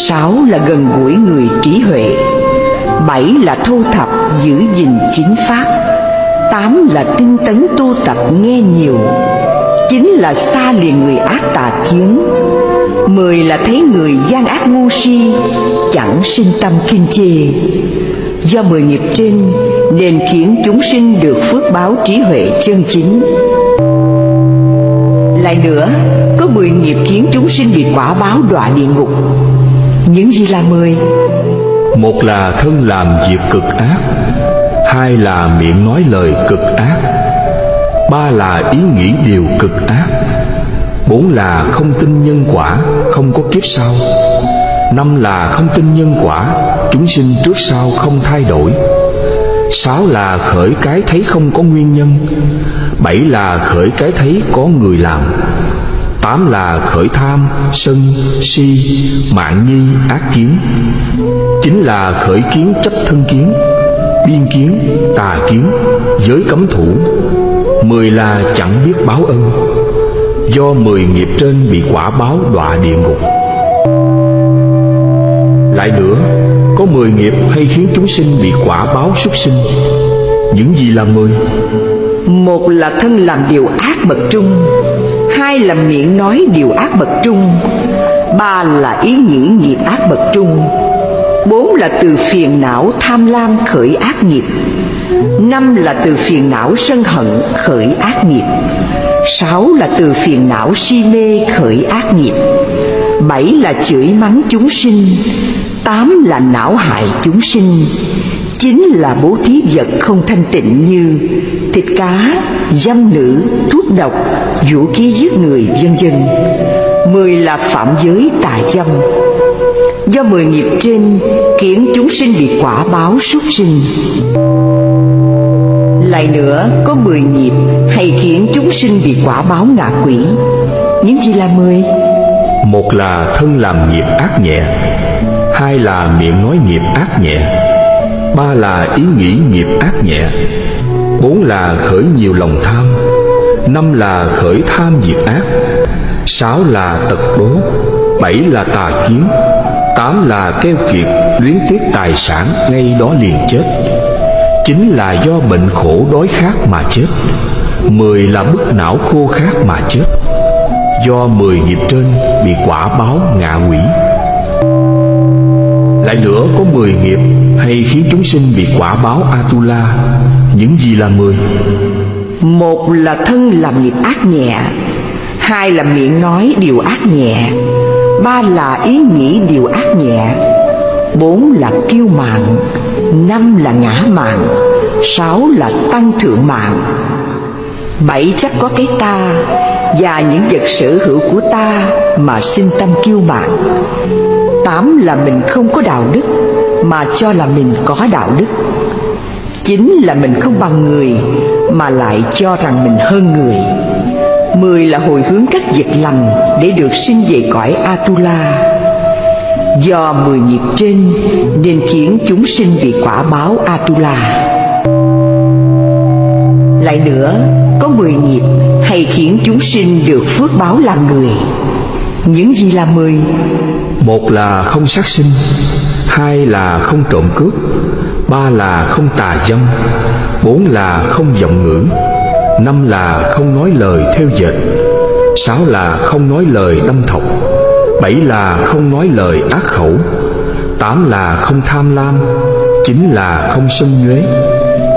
Sáu là gần gũi người trí huệ. Bảy là thu thập giữ gìn chính pháp. Tám là tinh tấn tu tập nghe nhiều. Chín là xa lìa người ác tà kiến. Mười là thấy người gian ác ngu si, chẳng sinh tâm khinh chê. Do 10 nghiệp trên nên khiến chúng sinh được phước báo trí huệ chân chính. Lại nữa có 10 nghiệp khiến chúng sinh bị quả báo đọa địa ngục. Những gì là 10? Một là thân làm việc cực ác. Hai là miệng nói lời cực ác. Ba là ý nghĩ điều cực ác. Bốn là không tin nhân quả, không có kiếp sau. Năm là không tin nhân quả, chúng sinh trước sau không thay đổi. Sáu là khởi cái thấy không có nguyên nhân. Bảy là khởi cái thấy có người làm. Tám là khởi tham, sân, si, mạn nhi, ác kiến. Chín là khởi kiến chấp thân kiến, biên kiến, tà kiến, giới cấm thủ. Mười là chẳng biết báo ân. Do 10 nghiệp trên bị quả báo đọa địa ngục. Lại nữa có 10 nghiệp hay khiến chúng sinh bị quả báo súc sinh. Những gì là 10? Một là thân làm điều ác bậc trung. Hai là miệng nói điều ác bậc trung. Ba là ý nghĩ nghiệp ác bậc trung. Bốn là từ phiền não tham lam khởi ác nghiệp. Năm là từ phiền não sân hận khởi ác nghiệp. Sáu là từ phiền não si mê khởi ác nghiệp. Bảy là chửi mắng chúng sinh. Tám là não hại chúng sinh. Chín là bố thí vật không thanh tịnh như thịt cá, dâm nữ, thuốc độc, vũ khí giết người, vân vân. 10 là phạm giới tà dâm. Do 10 nghiệp trên khiến chúng sinh bị quả báo súc sinh. Lại nữa có 10 nghiệp hay khiến chúng sinh bị quả báo ngạ quỷ. Những gì là 10? Một là thân làm nghiệp ác nhẹ. Hai là miệng nói nghiệp ác nhẹ. Ba là ý nghĩ nghiệp ác nhẹ. Bốn là khởi nhiều lòng tham. Năm là khởi tham diệt ác. Sáu là tật đố. Bảy là tà kiến. Tám là keo kiệt, luyến tiếc tài sản ngay đó liền chết. Chín là do bệnh khổ đói khát mà chết. Mười là bức não khô khát mà chết. Do 10 nghiệp trên bị quả báo ngạ quỷ. Lại nữa có 10 nghiệp hay khiến chúng sinh bị quả báo Atula. Những gì là 10? Một là thân làm nghiệp ác nhẹ. Hai là miệng nói điều ác nhẹ. Ba là ý nghĩ điều ác nhẹ. Bốn là kiêu mạn. Năm là ngã mạn. Sáu là tăng thượng mạn. Bảy chắc có cái ta và những vật sở hữu của ta mà sinh tâm kiêu mạn. Tám là mình không có đạo đức mà cho là mình có đạo đức. Chín là mình không bằng người mà lại cho rằng mình hơn người. 10 là hồi hướng các việc lành để được sinh về cõi Atula. Do 10 nghiệp trên nên khiến chúng sinh bị quả báo Atula. Lại nữa có 10 nghiệp hay khiến chúng sinh được phước báo làm người. Những gì là 10? Một là không sát sinh. Hai là không trộm cướp. Ba là không tà dâm. Bốn là không vọng ngữ. Năm là không nói lời thêu dệt. Sáu là không nói lời đâm thọc. Bảy là không nói lời ác khẩu. Tám là không tham lam. Chín là không sân nhuế.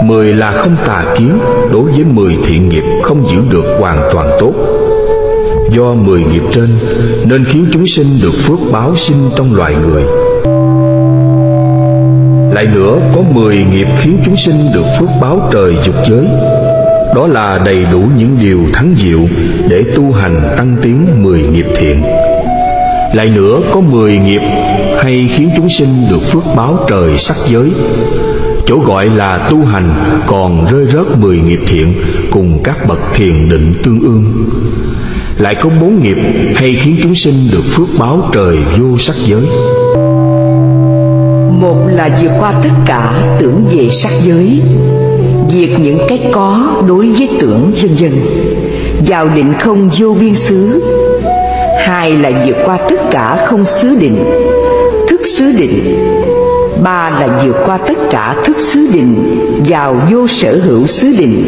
10 là không tà kiến đối với 10 thiện nghiệp không giữ được hoàn toàn tốt. Do 10 nghiệp trên nên khiến chúng sinh được phước báo sinh trong loài người. Lại nữa, có 10 nghiệp khiến chúng sinh được phước báo trời dục giới. Đó là đầy đủ những điều thắng diệu để tu hành tăng tiến 10 nghiệp thiện. Lại nữa, có 10 nghiệp hay khiến chúng sinh được phước báo trời sắc giới. Chỗ gọi là tu hành còn rơi rớt 10 nghiệp thiện cùng các bậc thiền định tương ương. Lại có 4 nghiệp hay khiến chúng sinh được phước báo trời vô sắc giới. Một là vượt qua tất cả tưởng về sắc giới, diệt những cái có đối với tưởng vân vân, vào định không vô biên xứ. Hai là vượt qua tất cả không xứ định, thức xứ định. Ba là vượt qua tất cả thức xứ định, vào vô sở hữu xứ định.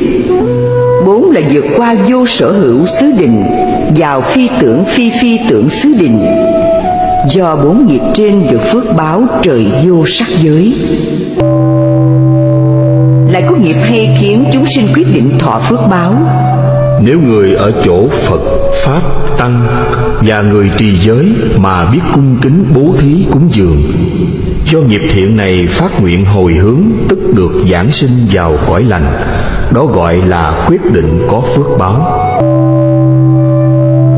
Bốn là vượt qua vô sở hữu xứ định, vào phi tưởng phi phi tưởng xứ định. Do 4 nghiệp trên được phước báo trời vô sắc giới. Lại có nghiệp hay khiến chúng sinh quyết định thọ phước báo. Nếu người ở chỗ Phật, Pháp, Tăng và người trì giới mà biết cung kính bố thí cúng dường, do nghiệp thiện này phát nguyện hồi hướng, tức được giảng sinh vào cõi lành. Đó gọi là quyết định có phước báo.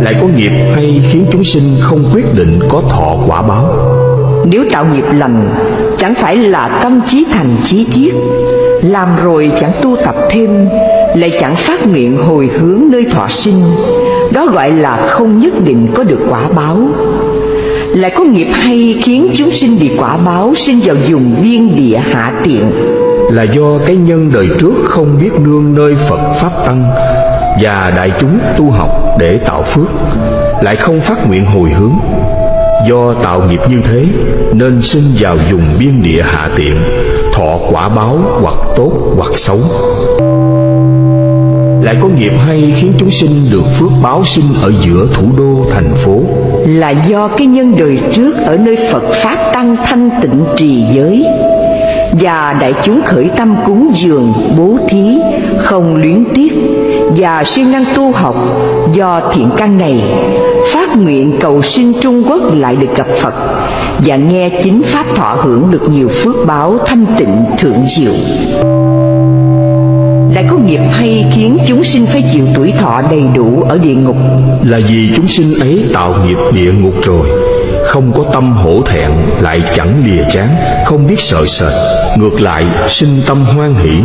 Lại có nghiệp hay khiến chúng sinh không quyết định có thọ quả báo. Nếu tạo nghiệp lành, chẳng phải là tâm trí thành trí thiết, làm rồi chẳng tu tập thêm, lại chẳng phát nguyện hồi hướng nơi thọ sinh, đó gọi là không nhất định có được quả báo. Lại có nghiệp hay khiến chúng sinh bị quả báo sinh vào vùng biên địa hạ tiện, là do cái nhân đời trước không biết nương nơi Phật Pháp Tăng và đại chúng tu học để tạo phước, lại không phát nguyện hồi hướng. Do tạo nghiệp như thế nên sinh vào vùng biên địa hạ tiện, thọ quả báo hoặc tốt hoặc xấu. Lại có nghiệp hay khiến chúng sinh được phước báo sinh ở giữa thủ đô thành phố, là do cái nhân đời trước ở nơi Phật Pháp Tăng thanh tịnh trì giới và đại chúng khởi tâm cúng dường bố thí, không luyến tiếc và siêng năng tu học, do thiện căn này phát nguyện cầu sinh Trung Quốc lại được gặp Phật và nghe chính pháp, thọ hưởng được nhiều phước báo thanh tịnh thượng diệu. Lại có nghiệp hay khiến chúng sinh phải chịu tuổi thọ đầy đủ ở địa ngục, là vì chúng sinh ấy tạo nghiệp địa ngục rồi, không có tâm hổ thẹn, lại chẳng lìa chán, không biết sợ sệt, ngược lại sinh tâm hoan hỷ,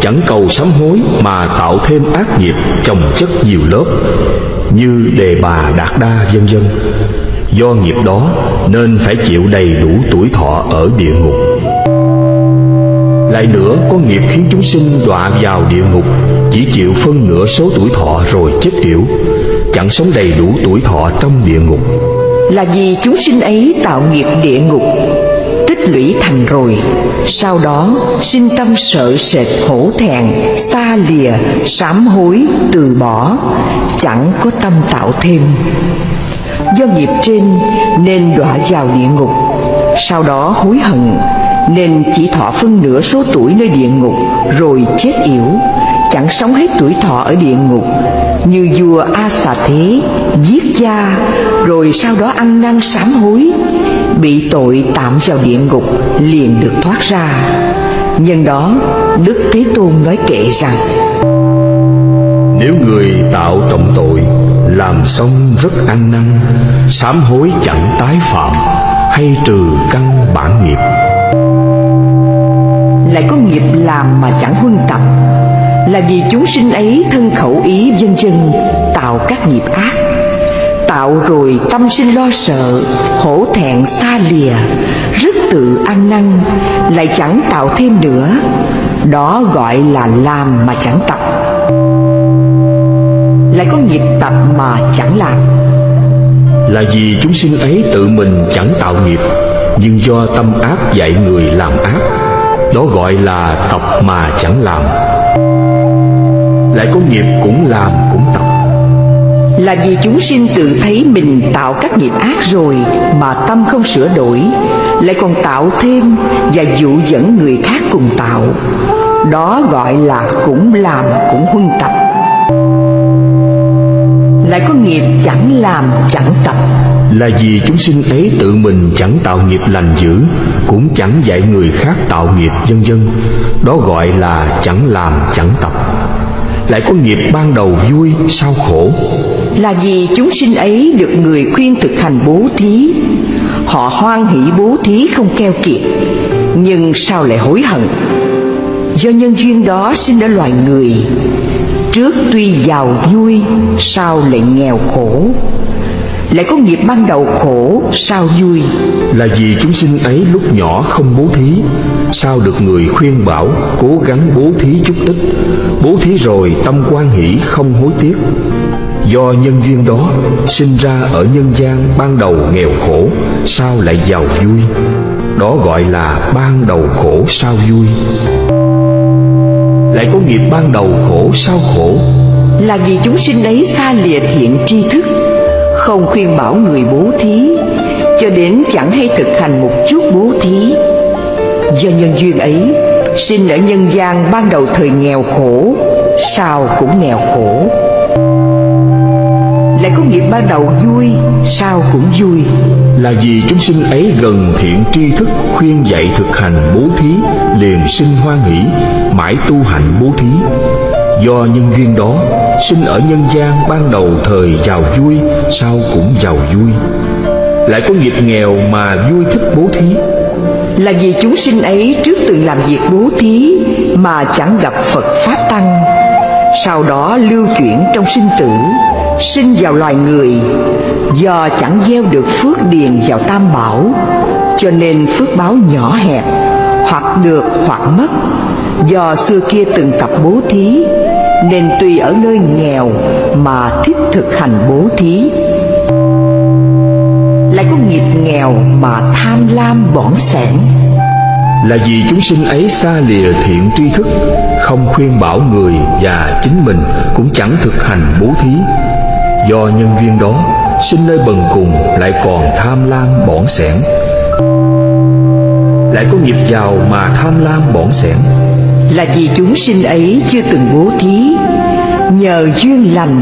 chẳng cầu sám hối mà tạo thêm ác nghiệp chồng chất nhiều lớp như Đề Bà Đạt Đa vân vân. Do nghiệp đó nên phải chịu đầy đủ tuổi thọ ở địa ngục. Lại nữa, có nghiệp khiến chúng sinh đọa vào địa ngục, chỉ chịu phân nửa số tuổi thọ rồi chết yểu, chẳng sống đầy đủ tuổi thọ trong địa ngục. Là vì chúng sinh ấy tạo nghiệp địa ngục, tích lũy thành rồi, sau đó sinh tâm sợ sệt hổ thẹn, xa lìa, sám hối, từ bỏ, chẳng có tâm tạo thêm. Do nghiệp trên nên đọa vào địa ngục, sau đó hối hận, nên chỉ thọ phân nửa số tuổi nơi địa ngục rồi chết yểu, chẳng sống hết tuổi thọ ở địa ngục, như vua A Xà Thế giết cha rồi sau đó ăn năn sám hối, bị tội tạm vào địa ngục liền được thoát ra. Nhân đó Đức Thế Tôn nói kệ rằng: nếu người tạo trọng tội, làm xong rất ăn năn, sám hối chẳng tái phạm, hay trừ căn bản nghiệp. Lại có nghiệp làm mà chẳng huân tập, là vì chúng sinh ấy thân khẩu ý vân vân tạo các nghiệp ác, tạo rồi tâm sinh lo sợ, hổ thẹn xa lìa, rất tự ăn năn, lại chẳng tạo thêm nữa, đó gọi là làm mà chẳng tập. Lại có nghiệp tập mà chẳng làm, là vì chúng sinh ấy tự mình chẳng tạo nghiệp, nhưng do tâm ác dạy người làm ác, đó gọi là tập mà chẳng làm. Lại có nghiệp cũng làm cũng tập, là vì chúng sinh tự thấy mình tạo các nghiệp ác rồi mà tâm không sửa đổi, lại còn tạo thêm và dụ dẫn người khác cùng tạo, Đó gọi là cũng làm cũng huân tập. Lại có nghiệp chẳng làm chẳng tập, là vì chúng sinh ấy tự mình chẳng tạo nghiệp lành dữ, cũng chẳng dạy người khác tạo nghiệp vân vân. Đó gọi là chẳng làm chẳng tập. Lại có nghiệp ban đầu vui sau khổ, là vì chúng sinh ấy được người khuyên thực hành bố thí. Họ hoan hỷ bố thí không keo kiệt, nhưng sao lại hối hận. Do nhân duyên đó sinh ra loài người, trước tuy giàu vui, sao lại nghèo khổ. Lại có nghiệp ban đầu khổ sao vui, là vì chúng sinh ấy lúc nhỏ không bố thí, sao được người khuyên bảo cố gắng bố thí chút ít. Bố thí rồi tâm hoan hỷ không hối tiếc. Do nhân duyên đó sinh ra ở nhân gian, ban đầu nghèo khổ sao lại giàu vui. Đó gọi là ban đầu khổ sao vui. Lại có nghiệp ban đầu khổ sao khổ, là vì chúng sinh ấy xa lìa thiện tri thức, không khuyên bảo người bố thí, cho đến chẳng hay thực hành một chút bố thí. Do nhân duyên ấy sinh ở nhân gian, ban đầu thời nghèo khổ sao cũng nghèo khổ. Lại có nghiệp ban đầu vui sao cũng vui, là vì chúng sinh ấy gần thiện tri thức, khuyên dạy thực hành bố thí, liền sinh hoan hỷ, mãi tu hạnh bố thí. Do nhân duyên đó sinh ở nhân gian, ban đầu thời giàu vui sao cũng giàu vui. Lại có nghiệp nghèo mà vui thích bố thí, là vì chúng sinh ấy trước từng làm việc bố thí mà chẳng gặp Phật Pháp Tăng, sau đó lưu chuyển trong sinh tử, sinh vào loài người. Do chẳng gieo được phước điền vào tam bảo, cho nên phước báo nhỏ hẹp, hoặc được hoặc mất. Do xưa kia từng tập bố thí, nên tuy ở nơi nghèo mà thích thực hành bố thí. Lại có nghiệp nghèo mà tham lam bỏn xẻn, là vì chúng sinh ấy xa lìa thiện tri thức, không khuyên bảo người và chính mình cũng chẳng thực hành bố thí. Do nhân duyên đó sinh nơi bần cùng, lại còn tham lam bỏn xẻn. Lại có nghiệp giàu mà tham lam bỏn xẻn, là vì chúng sinh ấy chưa từng bố thí, nhờ duyên lành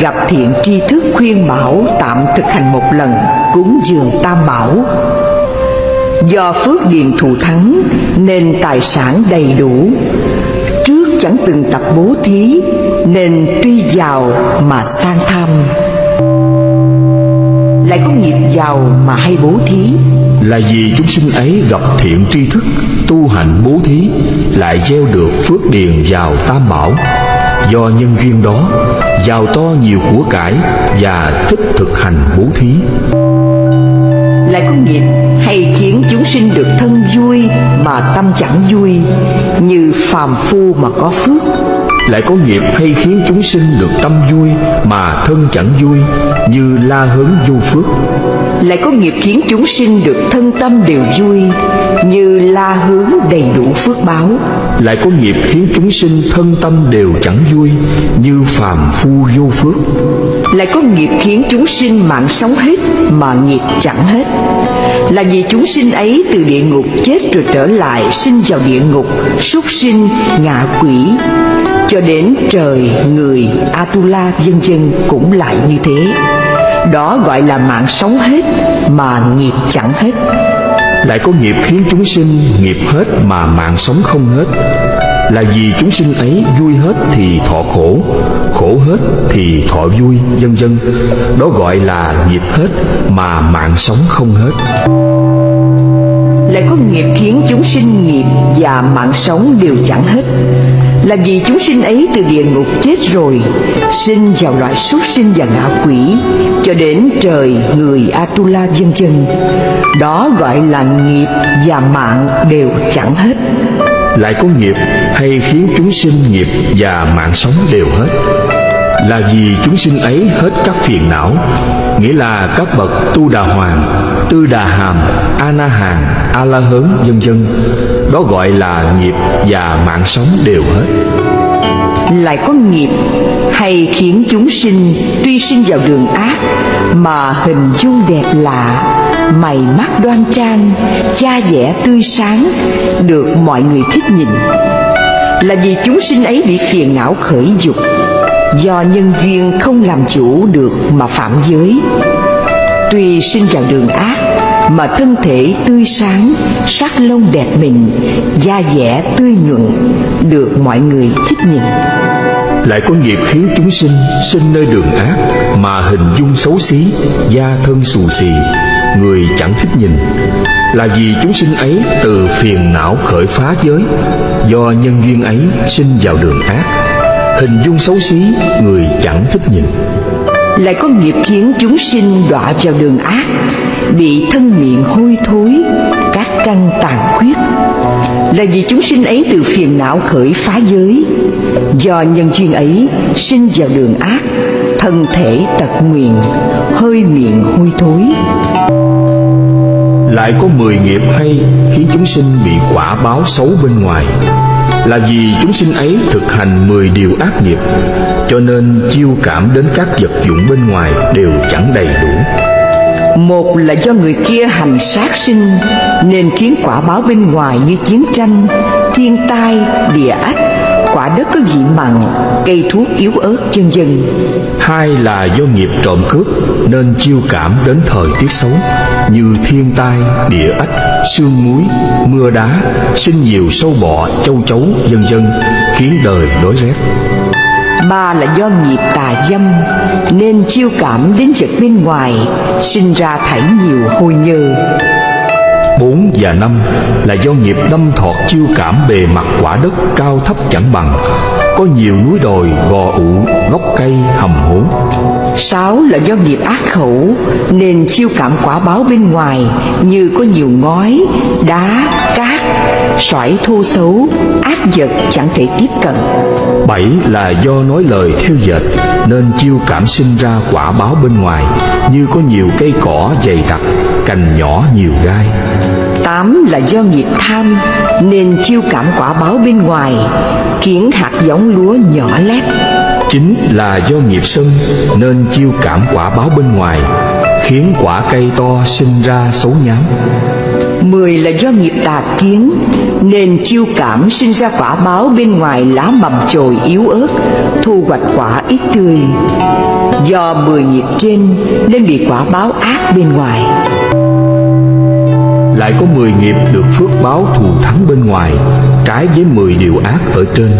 gặp thiện tri thức khuyên bảo tạm thực hành một lần cúng dường tam bảo. Do phước điền thù thắng nên tài sản đầy đủ, trước chẳng từng tập bố thí nên tuy giàu mà sang tham. Lại có nghiệp giàu mà hay bố thí, là vì chúng sinh ấy gặp thiện tri thức, tu hạnh bố thí, lại gieo được phước điền vào tam bảo. Do nhân duyên đó giàu to nhiều của cải và thích thực hành bố thí. Lại có nghiệp hay khiến chúng sinh được thân vui mà tâm chẳng vui, như phàm phu mà có phước. Lại có nghiệp hay khiến chúng sinh được tâm vui mà thân chẳng vui, như la hớn vô phước. Lại có nghiệp khiến chúng sinh được thân tâm đều vui, như la hớn đầy đủ phước báo. Lại có nghiệp khiến chúng sinh thân tâm đều chẳng vui, như phàm phu vô phước. Lại có nghiệp khiến chúng sinh mạng sống hết mà nghiệp chẳng hết, là vì chúng sinh ấy từ địa ngục chết rồi trở lại, sinh vào địa ngục, súc sinh, ngạ quỷ, cho đến trời, người, Atula vân vân cũng lại như thế. Đó gọi là mạng sống hết mà nghiệp chẳng hết. Lại có nghiệp khiến chúng sinh nghiệp hết mà mạng sống không hết, là vì chúng sinh ấy vui hết thì thọ khổ, khổ hết thì thọ vui vân vân. Đó gọi là nghiệp hết mà mạng sống không hết. Lại có nghiệp khiến chúng sinh nghiệp và mạng sống đều chẳng hết, là vì chúng sinh ấy từ địa ngục chết rồi, sinh vào loại súc sinh và ngạ quỷ, cho đến trời, người, Atula vân vân. Đó gọi là nghiệp và mạng đều chẳng hết. Lại có nghiệp hay khiến chúng sinh nghiệp và mạng sống đều hết, là vì chúng sinh ấy hết các phiền não, nghĩa là các bậc Tu Đà Hoàng, Tư Đà Hàm, A Na Hàn, A La Hớn vân vân. Đó gọi là nghiệp và mạng sống đều hết. Lại có nghiệp hay khiến chúng sinh tuy sinh vào đường ác mà hình dung đẹp lạ, mày mắt đoan trang, da vẻ tươi sáng, được mọi người thích nhìn. là vì chúng sinh ấy bị phiền não khởi dục, do nhân duyên không làm chủ được mà phạm giới. Tuy sinh vào đường ác mà thân thể tươi sáng, sắc lông đẹp mịn, da dẻ tươi nhuận, được mọi người thích nhìn. Lại có nghiệp khiến chúng sinh sinh nơi đường ác mà hình dung xấu xí, da thân xù xì, người chẳng thích nhìn, là vì chúng sinh ấy từ phiền não khởi phá giới, do nhân duyên ấy sinh vào đường ác, hình dung xấu xí, người chẳng thích nhìn. Lại có nghiệp khiến chúng sinh đọa vào đường ác, bị thân miệng hôi thối, các căn tàn khuyết, là vì chúng sinh ấy từ phiền não khởi phá giới, do nhân duyên ấy sinh vào đường ác, thân thể tật nguyền, hơi miệng hôi thối. Lại có 10 nghiệp hay khiến chúng sinh bị quả báo xấu bên ngoài, là vì chúng sinh ấy thực hành 10 điều ác nghiệp, cho nên chiêu cảm đến các vật dụng bên ngoài đều chẳng đầy đủ. Một là do người kia hành sát sinh nên khiến quả báo bên ngoài như chiến tranh, thiên tai, địa ách, quả đất có vị mặn, cây thuốc yếu ớt vân vân. Hai là do nghiệp trộm cướp nên chiêu cảm đến thời tiết xấu như thiên tai, địa ách, sương muối, mưa đá, sinh nhiều sâu bọ, châu chấu vân vân, khiến đời đói rét. Ba là do nghiệp tà dâm nên chiêu cảm đến vật bên ngoài, sinh ra thảy nhiều hôi nhơ. 4 và 5 là do nghiệp đâm thọt chiêu cảm bề mặt quả đất cao thấp chẳng bằng, có nhiều núi đồi, gò ụ, gốc cây, hầm hố. 6 là do nghiệp ác khẩu nên chiêu cảm quả báo bên ngoài như có nhiều ngói, đá, cát, sỏi thô xấu, ác vật chẳng thể tiếp cận. 7 là do nói lời thêu dệt nên chiêu cảm sinh ra quả báo bên ngoài như có nhiều cây cỏ dày đặc, cành nhỏ nhiều gai. 8 là do nghiệp tham nên chiêu cảm quả báo bên ngoài, khiến hạt giống lúa nhỏ lép. 9 là do nghiệp sân nên chiêu cảm quả báo bên ngoài, khiến quả cây to sinh ra xấu nhám. 10 là do nghiệp tà kiến nên chiêu cảm sinh ra quả báo bên ngoài lá mầm chồi yếu ớt, thu hoạch quả ít tươi. Do 10 nghiệp trên nên bị quả báo ác bên ngoài. Lại có 10 nghiệp được phước báo thù thắng bên ngoài, trái với 10 điều ác ở trên.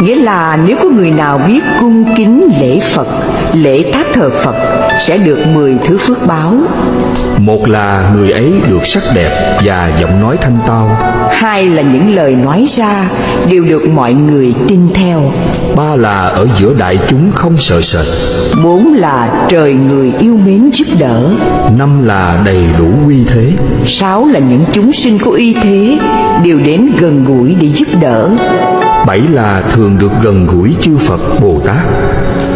Nghĩa là nếu có người nào biết cung kính lễ Phật, lễ tháp thờ Phật sẽ được 10 thứ phước báo. Một là người ấy được sắc đẹp và giọng nói thanh tao. Hai là những lời nói ra đều được mọi người tin theo. Ba là ở giữa đại chúng không sợ sệt. Bốn là trời người yêu mến giúp đỡ. Năm là đầy đủ uy thế. Sáu là những chúng sinh có uy thế đều đến gần gũi để giúp đỡ. Bảy là thường được gần gũi chư Phật Bồ Tát.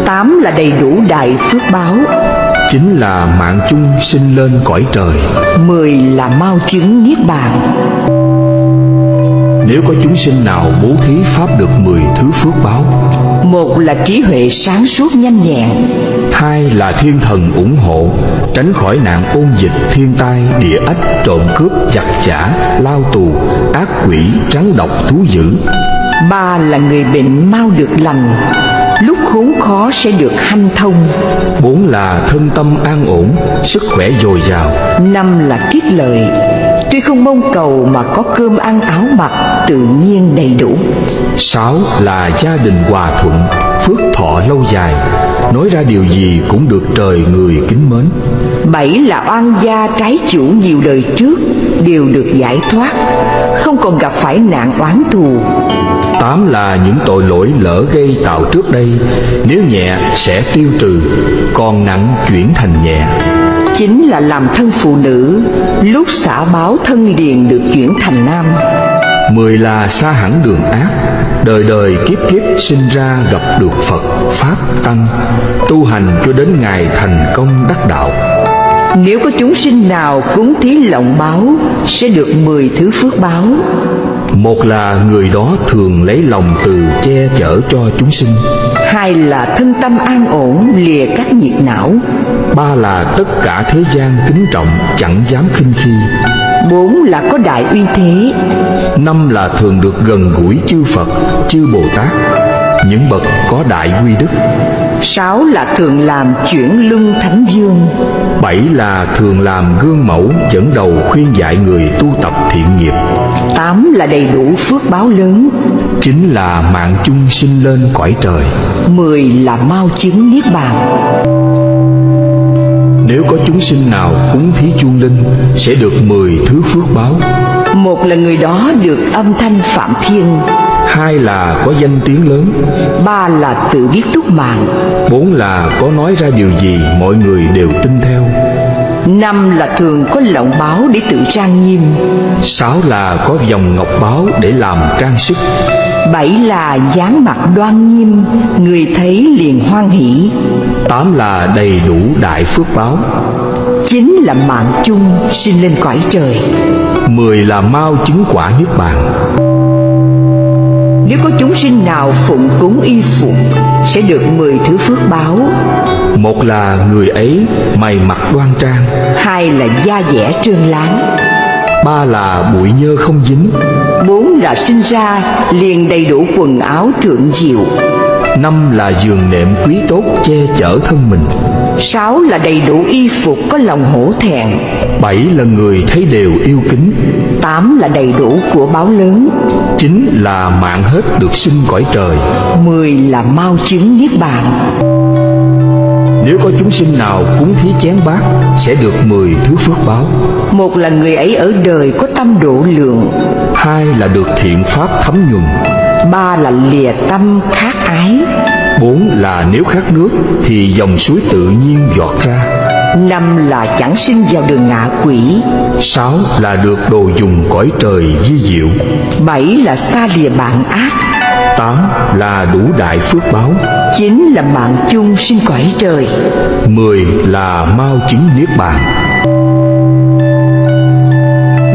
Tám là đầy đủ đại phước báo. Chín là mạng chung sinh lên cõi trời. 10 là mau chứng niết bàn. Nếu có chúng sinh nào bố thí pháp được 10 thứ phước báo: một là trí huệ sáng suốt nhanh nhẹn. Hai là thiên thần ủng hộ, tránh khỏi nạn ôn dịch, thiên tai, địa ách, trộm cướp, giặc chả, lao tù, ác quỷ, rắn độc, thú dữ. Ba là người bệnh mau được lành, lúc khốn khó sẽ được hanh thông. Bốn là thân tâm an ổn, sức khỏe dồi dào. Năm là kiết lời, tuy không mong cầu mà có cơm ăn áo mặc tự nhiên đầy đủ. Sáu là gia đình hòa thuận, phước thọ lâu dài, nói ra điều gì cũng được trời người kính mến. Bảy là oan gia trái chủ nhiều đời trước đều được giải thoát, không còn gặp phải nạn oán thù. Tám là những tội lỗi lỡ gây tạo trước đây, nếu nhẹ sẽ tiêu trừ, còn nặng chuyển thành nhẹ. Chín là làm thân phụ nữ, lúc xả báo thân liền được chuyển thành nam. 10 là xa hẳn đường ác, đời đời kiếp kiếp sinh ra gặp được Phật, Pháp, Tăng, tu hành cho đến ngày thành công đắc đạo. Nếu có chúng sinh nào cúng thí lộng báo sẽ được 10 thứ phước báo. Một là người đó thường lấy lòng từ che chở cho chúng sinh. Hai là thân tâm an ổn, lìa các nhiệt não. Ba là tất cả thế gian kính trọng, chẳng dám khinh khi. 4 là có đại uy thế, 5 là thường được gần gũi chư Phật, chư Bồ Tát, những bậc có đại uy đức. 6 là thường làm chuyển luân thánh dương. 7 là thường làm gương mẫu dẫn đầu khuyên dạy người tu tập thiện nghiệp. 8 là đầy đủ phước báo lớn. 9 là mạng chung sinh lên cõi trời. 10 là mau chứng niết bàn. Nếu có chúng sinh nào cúng thí chuông linh sẽ được 10 thứ phước báo. 1 là người đó được âm thanh Phạm Thiên. 2 là có danh tiếng lớn. 3 là tự biết túc mạng. 4 là có nói ra điều gì mọi người đều tin theo. 5 là thường có lọng báo để tự trang nghiêm. 6 là có vòng ngọc báo để làm trang sức. 7 là dáng mặt đoan nghiêm, người thấy liền hoan hỷ. 8 là đầy đủ đại phước báo. 9 là mạng chung sinh lên cõi trời. 10 là mau chứng quả niết bàn. Nếu có chúng sinh nào phụng cúng y phục sẽ được 10 thứ phước báo. 1 là người ấy mày mặt đoan trang. 2 là da dẻ trơn láng. 3 là bụi nhơ không dính. 4 là sinh ra liền đầy đủ quần áo thượng diệu. 5 là giường nệm quý tốt che chở thân mình. 6 là đầy đủ y phục có lòng hổ thẹn. 7 là người thấy đều yêu kính. 8 là đầy đủ của báo lớn. 9 là mạng hết được sinh cõi trời. 10 là mau chứng niết bàn. Nếu có chúng sinh nào cúng thí chén bát sẽ được 10 thứ phước báo. 1 là người ấy ở đời có tâm độ lượng. 2 là được thiện pháp thấm nhuần. 3 là lìa tâm khát ái. 4 là nếu khát nước thì dòng suối tự nhiên giọt ra. 5 là chẳng sinh vào đường ngạ quỷ. 6 là được đồ dùng cõi trời vi diệu. 7 là xa lìa bạn ác. 8 là đủ đại phước báo. 9 là mạng chung sinh cõi trời. 10 là mau chứng niết bàn.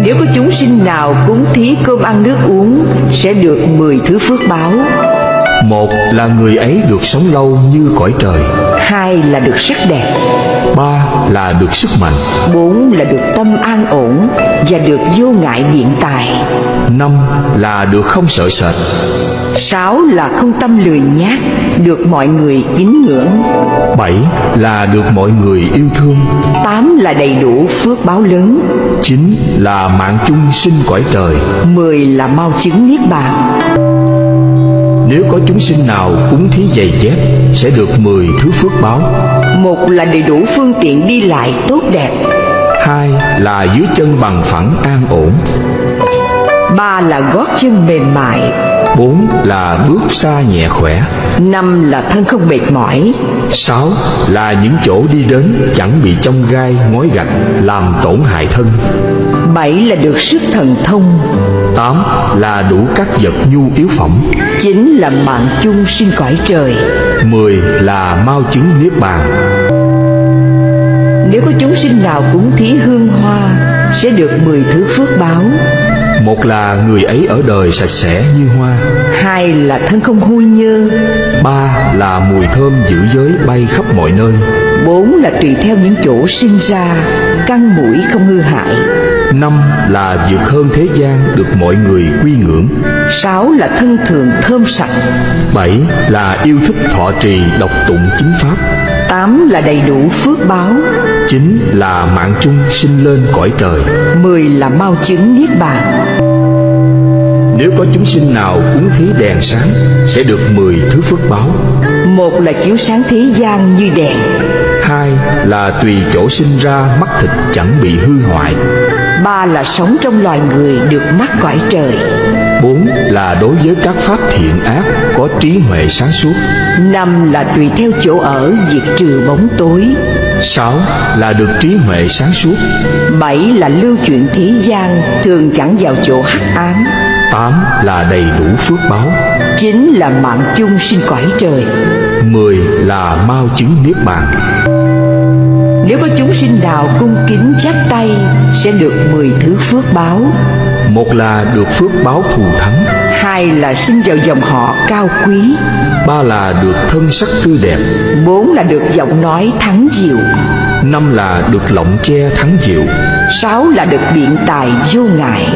Nếu có chúng sinh nào cúng thí cơm ăn nước uống sẽ được 10 thứ phước báo. 1 là người ấy được sống lâu như cõi trời. 2 là được sắc đẹp. 3 là được sức mạnh. 4 là được tâm an ổn và được vô ngại biện tài. 5 là được không sợ sệt. 6 là không tâm lười nhác, được mọi người kính ngưỡng. 7 là được mọi người yêu thương. 8 là đầy đủ phước báo lớn. 9 là mạng chung sinh cõi trời. 10 là mau chứng niết bàn. Nếu có chúng sinh nào cúng thí giày dép sẽ được 10 thứ phước báo. 1 là đầy đủ phương tiện đi lại tốt đẹp. 2 là dưới chân bằng phẳng an ổn. 3 là gót chân mềm mại. 4 là bước xa nhẹ khỏe. 5 là thân không mệt mỏi. 6 là những chỗ đi đến chẳng bị chông gai ngói gạch làm tổn hại thân. 7 là được sức thần thông. 8 là đủ các vật nhu yếu phẩm. 9 là mạng chung sinh cõi trời. 10 là mau chứng niết bàn. Nếu có chúng sinh nào cúng thí hương hoa sẽ được 10 thứ phước báo. 1 là người ấy ở đời sạch sẽ như hoa. 2 là thân không hôi nhơ. 3 là mùi thơm giữ giới bay khắp mọi nơi. 4 là tùy theo những chỗ sinh ra, căn mũi không hư hại. 5 là vượt hơn thế gian, được mọi người quy ngưỡng. 6 là thân thường thơm sạch. 7 là yêu thích thọ trì đọc tụng chính pháp. 8 là đầy đủ phước báo. 9 là mạng chung sinh lên cõi trời. 10 là mau chứng niết bàn. Nếu có chúng sinh nào cúng thí đèn sáng sẽ được 10 thứ phước báo. 1 là chiếu sáng thế gian như đèn. 2 là tùy chỗ sinh ra mắt thịt chẳng bị hư hoại. 3 là sống trong loài người được mắt cõi trời. 4 là đối với các pháp thiện ác có trí huệ sáng suốt. 5 là tùy theo chỗ ở diệt trừ bóng tối. 6 là được trí huệ sáng suốt. 7 là lưu chuyện thế gian thường chẳng vào chỗ hắc ám. 8 là đầy đủ phước báo. 9 là mạng chung sinh cõi trời. 10 là mau chứng niết bàn. Nếu có chúng sinh nào cung kính chắp tay sẽ được 10 thứ phước báo. 1 là được phước báo thù thắng. 2 là sinh vào dòng họ cao quý. 3 là được thân sắc tươi đẹp. 4 là được giọng nói thắng diệu. 5 là được lộng che thắng diệu. 6 là được biện tài vô ngại.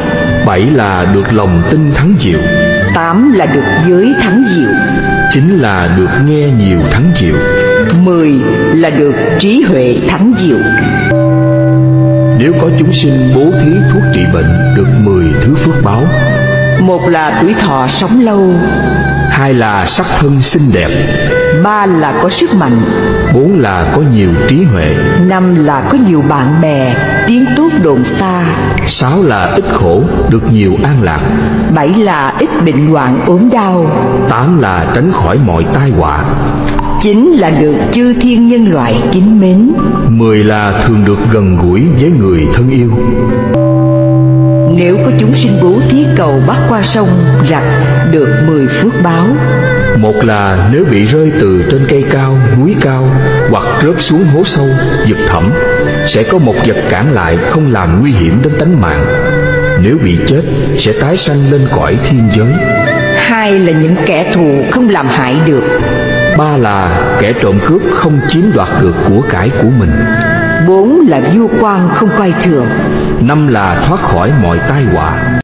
7 là được lòng tin thắng diệu. 8 là được giới thắng diệu. 9 là được nghe nhiều thắng diệu. 10 là được trí huệ thắng diệu. Nếu có chúng sinh bố thí thuốc trị bệnh được 10 thứ phước báo. 1 là tuổi thọ sống lâu. 2 là sắc thân xinh đẹp. 3 là có sức mạnh. 4 là có nhiều trí huệ. 5 là có nhiều bạn bè, tiếng tốt đồn xa. 6 là ít khổ, được nhiều an lạc. 7 là ít bệnh hoạn ốm đau. 8 là tránh khỏi mọi tai họa. 9 là được chư thiên nhân loại kính mến. 10 là thường được gần gũi với người thân yêu. Nếu có chúng sinh bố thí cầu bắc qua sông, rạch được 10 phước báo. 1 là nếu bị rơi từ trên cây cao, núi cao hoặc rớt xuống hố sâu, vực thẳm, sẽ có một vật cản lại không làm nguy hiểm đến tánh mạng. Nếu bị chết, sẽ tái sanh lên cõi thiên giới. 2 là những kẻ thù không làm hại được. 3 là kẻ trộm cướp không chiếm đoạt được của cải của mình. 4 là vua quan không coi thường. 5 là thoát khỏi mọi tai họa.